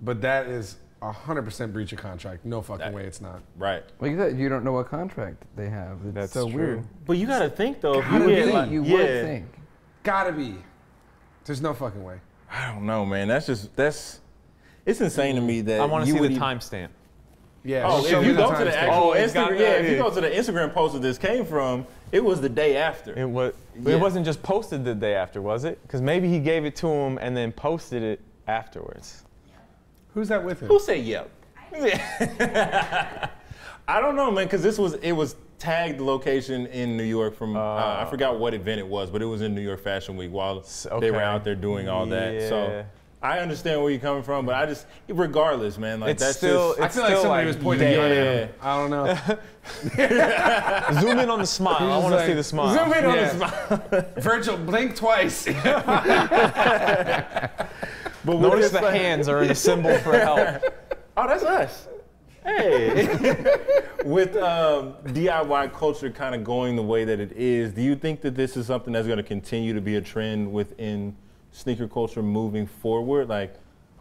but that is 100% breach of contract. No fucking way it's not. Right. Like that, you don't know what contract they have. It's That's so true. Weird. But you gotta think though. You would think. Gotta be. There's no fucking way. I don't know, man. That's it's insane to me that I want to see the timestamp. Yeah. Oh, if you go to the actual Instagram, if you go to the Instagram post that this came from, it was the day after. It was. Yeah. It wasn't just posted the day after, was it? Because maybe he gave it to him and then posted it afterwards. Who's that with him? Who said yep? I don't know, man, because it was tagged location in New York from, I forgot what event it was, but it was in New York Fashion Week while they were out there doing all that. So I understand where you're coming from, but I just, regardless, man, like that's still, just. I feel like somebody was pointing at him. I don't know. Zoom in on the smile. I want to see the smile. Zoom in on the smile. Virgil, blink twice. But notice the hands are in a symbol for help. Oh, that's us. Hey. With DIY culture kind of going the way that it is, do you think that this is something that's going to continue to be a trend within sneaker culture moving forward? Like,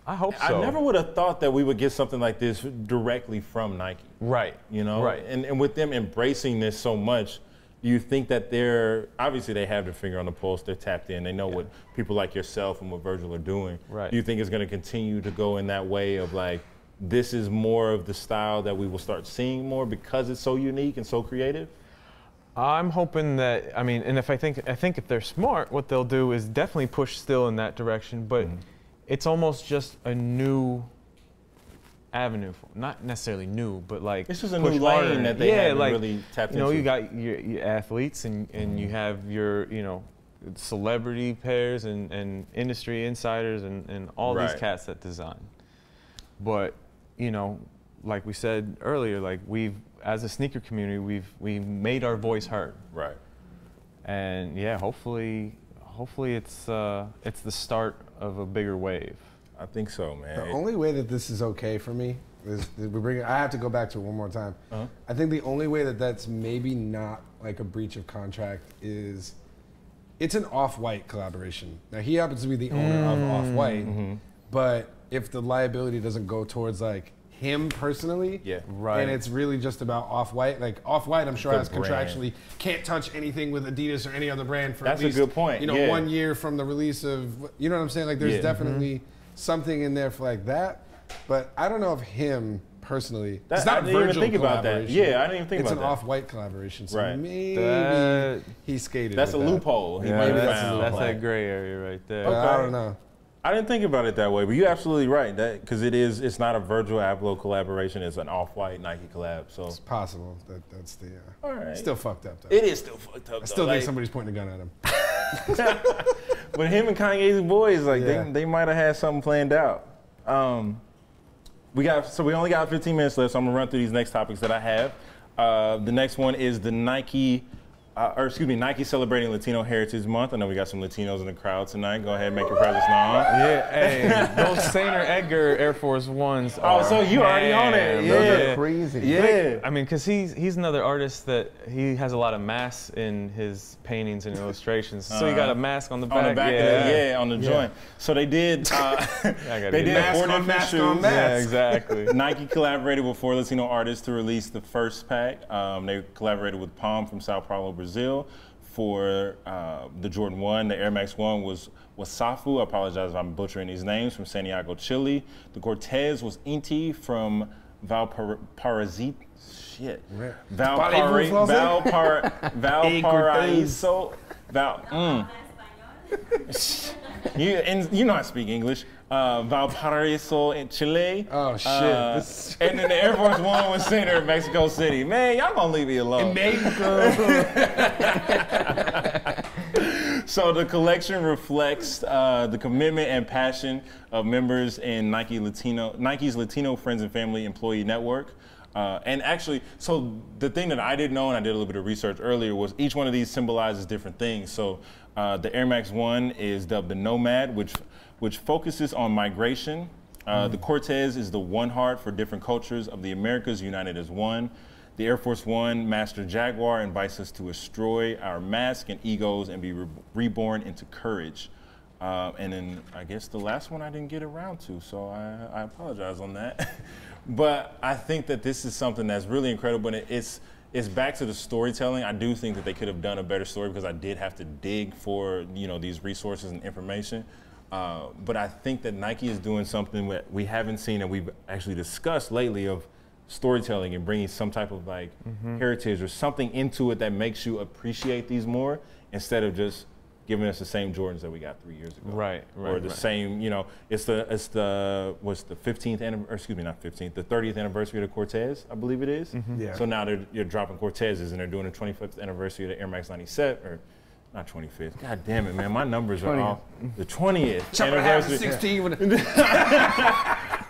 I hope so. I never would have thought that we would get something like this directly from Nike. Right. You know? Right. And with them embracing this so much, do you think that they're, obviously they have their finger on the pulse, they're tapped in, they know what people like yourself and what Virgil are doing. Right. Do you think it's going to continue to go in that way of like, this is more of the style that we will start seeing more because it's so unique and so creative? I'm hoping that, I mean, and if I think if they're smart, what they'll do is definitely push still in that direction, but it's almost just a new avenue, for, not necessarily new, but like this is a new lane that they haven't really tapped into. You know, you got your athletes and you have your, you know, celebrity pairs and industry insiders and all these cats that design. But, you know, like we said earlier, like we've, as a sneaker community, we've made our voice heard. Right. And yeah, hopefully it's the start of a bigger wave. I think so, man. The only way that this is okay for me is that we bring. I have to go back to it one more time. I think the only way that that's maybe not like a breach of contract is it's an Off-White collaboration. Now he happens to be the owner of Off-White, but if the liability doesn't go towards like him personally, and it's really just about Off-White. Like Off-White, I'm sure has contractually can't touch anything with Adidas or any other brand for at least, a good point. You know, 1 year from the release of, you know what I'm saying? Like there's definitely something in there for like that, but I don't know if him personally. That, it's not Virgil. I didn't even think about that. Yeah, I didn't even think about that. It's an Off-White collaboration, so maybe he skated. That's with a loophole. He might have found. That's that gray area right there. Okay. I don't know. I didn't think about it that way, but you're absolutely right. That because it is, it's not a Virgil Abloh collaboration. It's an Off-White Nike collab. So it's possible that that's the. All right. Still fucked up though. It is still fucked up. I still think somebody's pointing a gun at him. But him and Kanye's boys, like they might have had something planned out. We only got 15 minutes left, so I'm gonna run through these next topics that I have. The next one is the Nike. Nike celebrating Latino Heritage Month. I know we got some Latinos in the crowd tonight. Go ahead, make your presence known. Yeah, hey, those Sainer Edgar Air Force Ones. Are, so you already on it? Yeah, those are crazy. Yeah, I mean, cause he's another artist that he has a lot of masks in his paintings and illustrations. So he got a mask on the back. On the back, on the joint. So they did. They did mask on mask on mask. Yeah, exactly. Nike collaborated with 4 Latino artists to release the first pack. They collaborated with Palm from Sao Paulo, Brazil for the Jordan 1. The Air Max 1 was Safu. I apologize if I'm butchering these names, from Santiago, Chile. The Cortez was Inti from Valparaíso. Shit. Valparaíso. You know I speak English. Valparaíso in Chile. Oh shit! And then the Air Force One was center in Mexico City. Man, y'all gonna leave me alone. In Mexico. So the collection reflects the commitment and passion of members in Nike's Latino Friends and Family Employee Network. And actually, so the thing that I didn't know, and I did a little bit of research earlier, was each one of these symbolizes different things. So the Air Max 1 is dubbed the Nomad, which focuses on migration. The Cortez is the one heart for different cultures of the Americas united as one. The Air Force One, Master Jaguar, invites us to destroy our masks and egos and be reborn into courage. And then I guess the last one I didn't get around to, so I apologize on that. But I think that this is something that's really incredible, and it's back to the storytelling. I do think that they could have done a better story because I did have to dig for, you know, these resources and information. But I think that Nike is doing something that we haven't seen and we've actually discussed lately of storytelling and bringing some type of like heritage or something into it that makes you appreciate these more instead of just giving us the same Jordans that we got 3 years ago. Or the same, you know, it's the 15th anniversary, excuse me, not 15th, the 30th anniversary of the Cortez, I believe it is. So now you're dropping Cortezes and they're doing the 25th anniversary of the Air Max 97, or not 25th. God damn it, man. My numbers are off. The 20th. Chopper half 16 with it.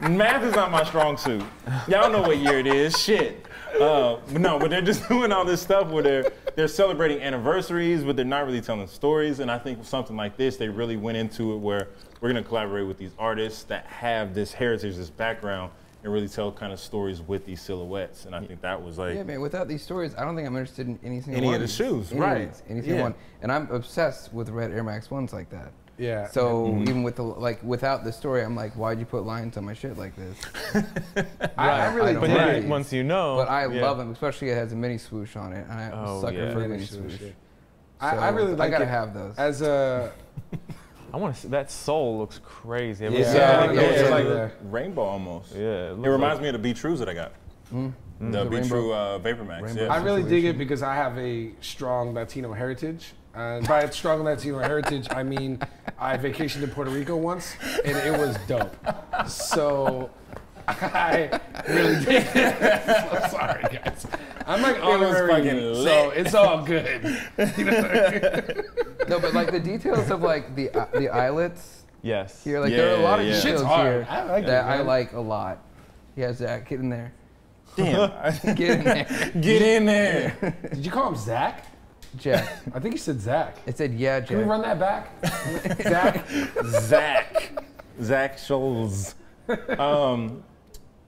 Math is not my strong suit. Y'all know what year it is. Shit. But they're just doing all this stuff where they're celebrating anniversaries, but they're not really telling stories. And I think with something like this, they really went into it where we're going to collaborate with these artists that have this heritage, this background, and really tell kind of stories with these silhouettes. And I think that was like... Yeah, man, without these stories, I don't think I'm interested in any single one. Any of the shoes, right. Any single one. And I'm obsessed with red Air Max 1s like that. Yeah. So even with the, like, without the story, I'm like, why'd you put lines on my shit like this? I really don't know. Once you know. But I love them, especially it has a mini swoosh on it. And I'm a sucker for mini swoosh. Yeah. So I really like it. I gotta have those. As a... I want to see, that sole looks crazy. It it's like rainbow almost. Yeah. It reminds me of the B-Trues that I got. The B-True Vapor Max. Yeah. I really dig it because I have a strong Latino heritage. By a strong Latino heritage, I mean I vacationed in Puerto Rico once, and it was dope. So I really did. I'm so sorry, guys. I'm like honorary, so it's all good. You know what I mean? No, but like the details of like the eyelets. Yes. Here, like there are a lot of details here I like a lot. He has Zach. Get in there. Damn. Get in there. Get in there. Did you call him Zach? Jack. I think he said Zach. It said Jack. Can we run that back? Zach. Zach. Zach Scholes.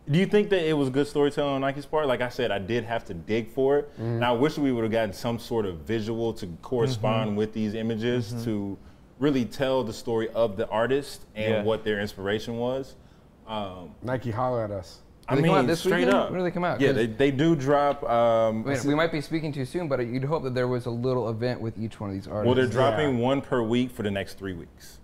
Do you think that it was good storytelling on Nike's part? Like I said, I did have to dig for it. And I wish we would have gotten some sort of visual to correspond with these images to really tell the story of the artist and what their inspiration was. Nike, holler at us. I mean, this straight weekend? Up. When do they come out? Yeah, they do drop. We might be speaking too soon, but you'd hope that there was a little event with each one of these artists. Well, they're dropping one per week for the next 3 weeks.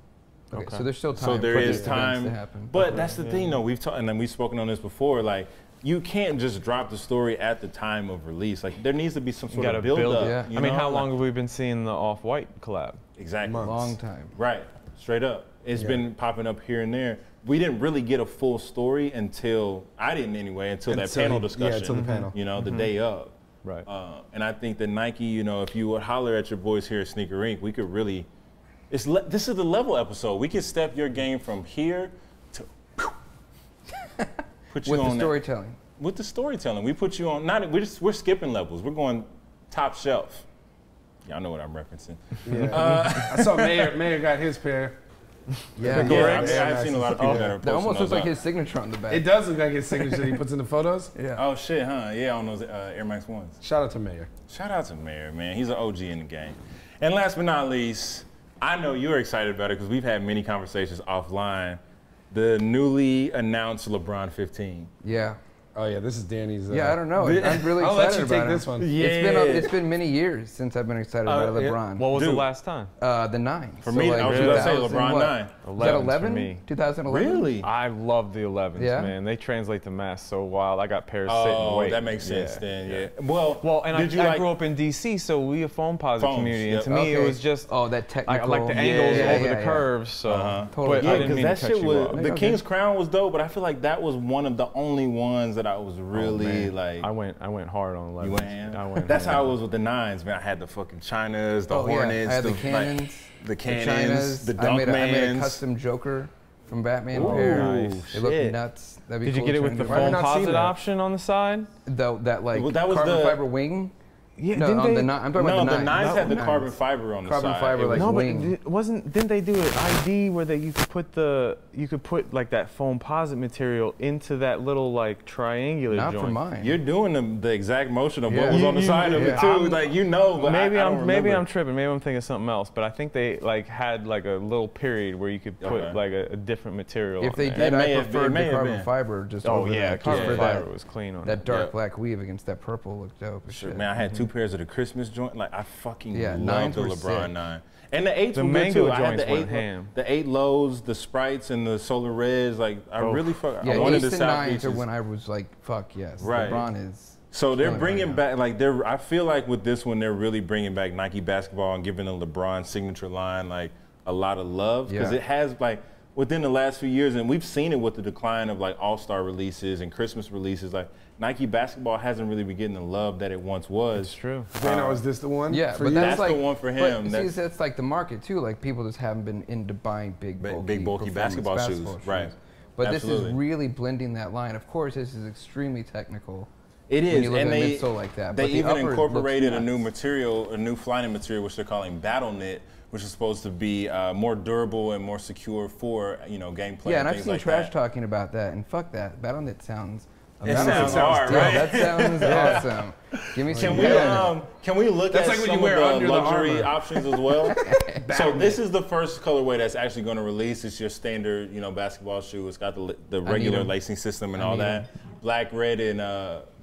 Okay, so there's still time. So there is time to happen. But that's the thing, though. We've talked, and then we've spoken on this before. Like, you can't just drop the story at the time of release. Like, there needs to be some sort of build up. Yeah. I mean, how long have we been seeing the Off-White collab? Exactly. Months. Long time. Right. Straight up. It's been popping up here and there. We didn't really get a full story until, that panel discussion. Yeah, until the panel. You know, the day of. Right. And I think that Nike, you know, if you would holler at your boys here at Sneaker Inc., we could really, this is the level episode. We could step your game from here to, put you on. With the storytelling. With the storytelling. We put you on, we're skipping levels. We're going top shelf. Y'all know what I'm referencing. Yeah. I saw Mayor got his pair. I've seen a lot of people that are posting. It almost looks like his signature on the back. It does look like his signature he puts in the photos. Yeah. Oh shit, huh? Yeah, on those Air Max 1s. Shout out to Mayor. Shout out to Mayor, man. He's an OG in the game. And last but not least, I know you're excited about it because we've had many conversations offline. The newly announced LeBron 15. Yeah. Oh yeah, this is Danny's. I don't know. I'm really excited about it. I'll let you take this one. Yeah. It's been many years since I've been excited about LeBron. Yeah. What was the last time? The 9. For me, I was going to say LeBron 9. 11 for me. 2011. Really? I love the 11s, man. They translate the mask so wild. I got pairs sitting and wait. That makes sense then, Well, and I grew up in D.C., so we a foam positive community. And to me, it was just that technical. I like the angles over the curves. So totally. I didn't mean to cut you off. The King's Crown was dope, but I feel like that was one of the only ones that I was really like. I went hard on 11s. You went? I went That's how I was with the 9s, man. I had the fucking Chinas, the Hornets, I had the cannons, the Cannons, the Dunkmans. I made a custom Joker from Batman pair. It looked nuts. That'd be Did you get it with the foam composite option on the side? That like that was carbon fiber wing? Yeah, no, I'm talking about the 9s had the carbon fiber on the side. Carbon fiber, like wing. But didn't they do an ID where you could put like that foam posit material into that little like triangular joint? Not for mine. You're doing the exact motion of what was on the side of it too. Like but maybe I'm tripping. Maybe I'm thinking something else. But I think they like had like a little period where you could put like a different material. If they did, I preferred the carbon fiber just over that. Carbon fiber was clean on it. That dark black weave against that purple looked dope. Sure, man. I had two pairs of the Christmas joint. Like I fucking love the LeBron 9. And the 8s were good too. I had the 8 lows, the Sprites, and the Solar Reds. Like I really I wanted the South Beaches. The 9s are when I was like, fuck yes, right. LeBron is. So they're bringing back, like I feel like with this one, they're really bringing back Nike basketball and giving the LeBron signature line like a lot of love. Because it has like, within the last few years, and we've seen it with the decline of like all-star releases and Christmas releases, like Nike basketball hasn't really been getting the love that it once was. It's true. Is this the one? Yeah, but that's like, the one for him. But see, that's like the market too. Like people just haven't been into buying big bulky basketball shoes, right? But this is really blending that line. Of course, this is extremely technical. It is, and they even incorporated a new material, a new flyknit material, which they're calling Battle Knit, which is supposed to be more durable and more secure for, you know, gameplay. Yeah, and I've seen like trash talking about that, and fuck that. Battle Knit sounds. It sounds hard, right? That sounds awesome. Give me some. Can we look at some of the luxury options as well? So this is the first colorway that's actually going to release. It's your standard, you know, basketball shoe. It's got the regular lacing system and all that. Black, red, and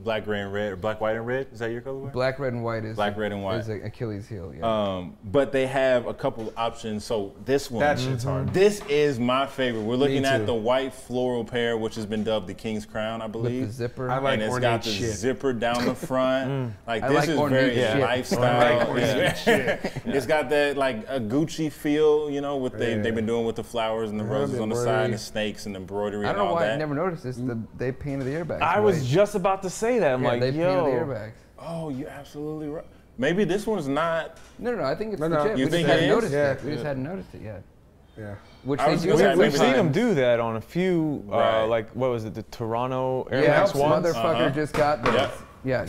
black, red, and red, or black, white, and red. Is that your colorway? Black, red, and white is. Black, red, and white is Achilles' heel. Yeah. But they have a couple options. So this one. That shit's hard. This is my favorite. We're looking at the white floral pair, which has been dubbed the King's Crown, I believe. With the zipper. I like ornate shit. And it's got the zipper down the front. Like this is very lifestyle. It's got that like a Gucci feel, you know, with they've been doing with the flowers and the roses on the side, and the snakes and the embroidery and all that. I don't know why I never noticed this. They painted the airbag. I was just about to say that. I'm like, yo. They painted the airbags. Oh, you're absolutely right. Maybe this one's not. No, no, I think it's legit. We just hadn't noticed it. We just hadn't noticed it yet. Yeah. Which they do. We've seen them do that on a few, like what was it, the Toronto Air Max ones? Yeah, motherfucker just got this. Yeah,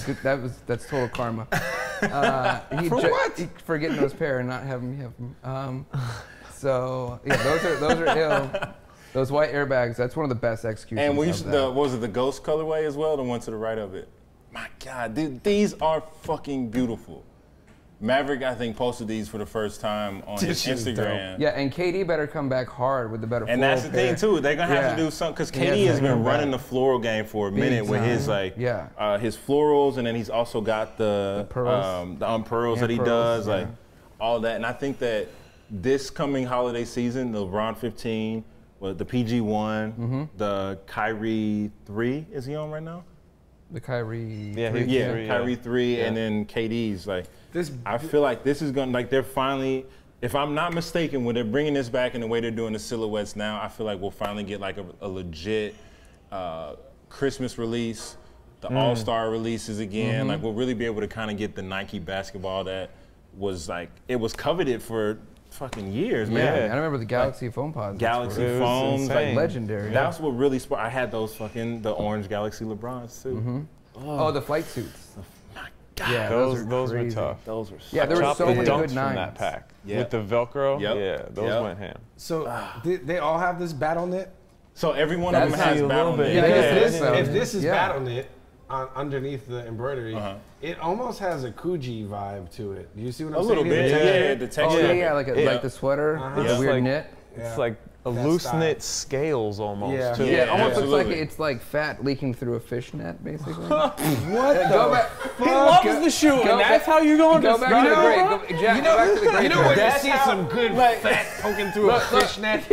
that's total karma. For what? For getting those pair and not having me have them. So yeah, those are ill. Those white airbags. That's one of the best executions. And we used what was it, the ghost colorway as well? The one to the right of it. My God, dude, these are fucking beautiful. Maverick, I think, posted these for the first time on his Instagram. Yeah, and KD better come back hard with the better. And that's the thing too; they're gonna have to do something because KD has been running the floral game for a minute with his like his florals, and then he's also got the pearls, the unpearls that he does, like all that. And I think that this coming holiday season, the LeBron 15, the PG 1, the Kyrie 3, is he on right now? The Kyrie, Kyrie 3, and then KD's like. I feel like this is gonna they're finally, if I'm not mistaken, when they're bringing this back and the way they're doing the silhouettes now, I feel like we'll finally get like a legit Christmas release. The All-Star releases again. Like we'll really be able to kind of get the Nike basketball that was like it was coveted for fucking years, man. I remember the Galaxy foam pods. Galaxy foams, like legendary. That's what really I had those fucking orange Galaxy LeBrons too. Oh, the flight suits. God, yeah, those were tough. Those were so there were so many good nines. That pack with the Velcro. Yeah, those went ham. So they all have this Battle Knit. So every one of them has Battle Knit. Yeah, if this is Battle Knit underneath the embroidery, it almost has a Coogi vibe to it. Do you see what I'm saying? A little bit. Yeah, the texture. Oh yeah, like the sweater, the weird knit. It's like a loose knit scales almost. Yeah, too. It almost looks like it's like fat leaking through a fishnet, basically. What the fuck? He loves the shoe, and that's how you're going to start. You know when you see some good fat poking through a fishnet?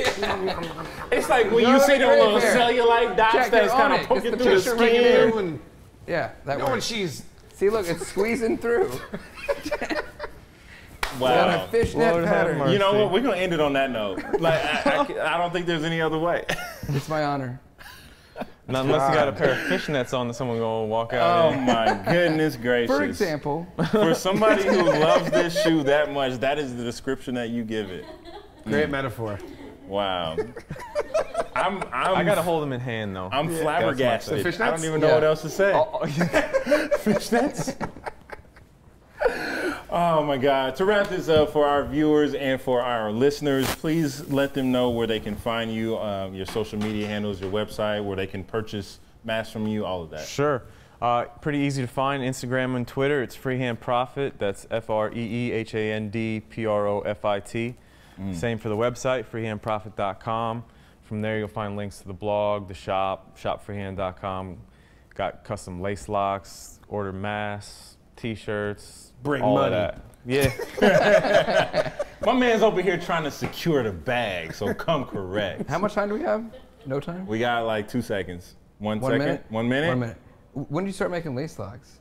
It's like when you see those little cellulite dots that's kind of poking through the skin. Yeah, that one. See, look, it's squeezing through. Wow. Fishnet pattern. You know what? We're gonna end it on that note. Like I don't think there's any other way. It's my honor. Not unless you got a pair of fishnets on that someone gonna walk out. Oh my goodness gracious! For example, for somebody who loves this shoe that much, that is the description that you give it. Great metaphor. Wow. I gotta hold them in hand though. I'm flabbergasted. I don't even know what else to say. Fishnets. Oh my God. To wrap this up for our viewers and for our listeners, please let them know where they can find you, your social media handles, your website, where they can purchase masks from you, all of that. Sure. Pretty easy to find. Instagram and Twitter, it's Freehand Profit. That's FREEHAND PROFIT. Same for the website, freehandprofit.com. From there, you'll find links to the blog, the shop, shopfreehand.com. Got custom lace locks, order masks, t-shirts. Bring all money. Of that. Yeah. My man's over here trying to secure the bag, so come correct. How much time do we have? No time? We got like 2 seconds. 1 second? Minute? 1 minute? 1 minute. When did you start making lace locks?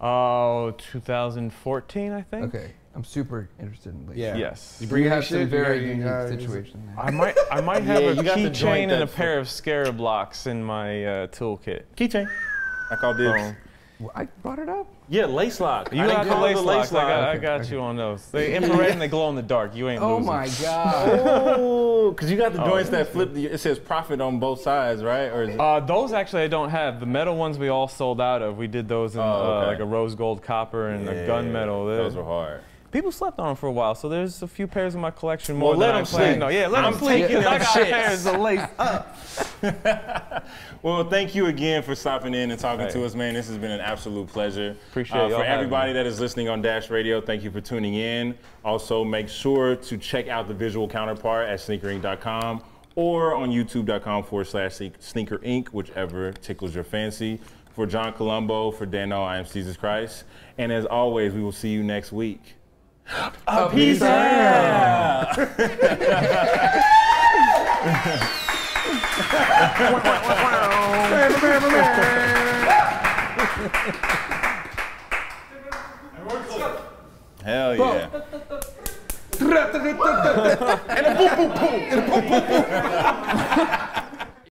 Oh, 2014, I think. Okay. I'm super interested in lace. Yeah. Yes. You have some very unique situation. I might have a keychain and a pair of scarab locks in my toolkit. Keychain. I call this. I brought it up. Yeah, lace lock. You got the lace lock. I got you on those. They infrared and they glow in the dark. You ain't losing. Oh my God. Because you got the joints that flip. It says profit on both sides, right? Or is those actually I don't have. The metal ones we all sold out of. We did those in like a rose gold copper and a gunmetal. Those were hard. People slept on them for a while, so there's a few pairs in my collection more than I planned. No, yeah, let them sleep. I got pairs of lace up. Well, thank you again for stopping in and talking to us, man. This has been an absolute pleasure. Appreciate it. For everybody that is listening on Dash Radio, thank you for tuning in. Also, make sure to check out the visual counterpart at sneakerinc.com or on youtube.com/sneakerinc, whichever tickles your fancy. For John Colombo, for Dano, I am Jesus Christ. And as always, we will see you next week. A peace out. Hell yeah. And a boop boop boop. And a boop boop boop.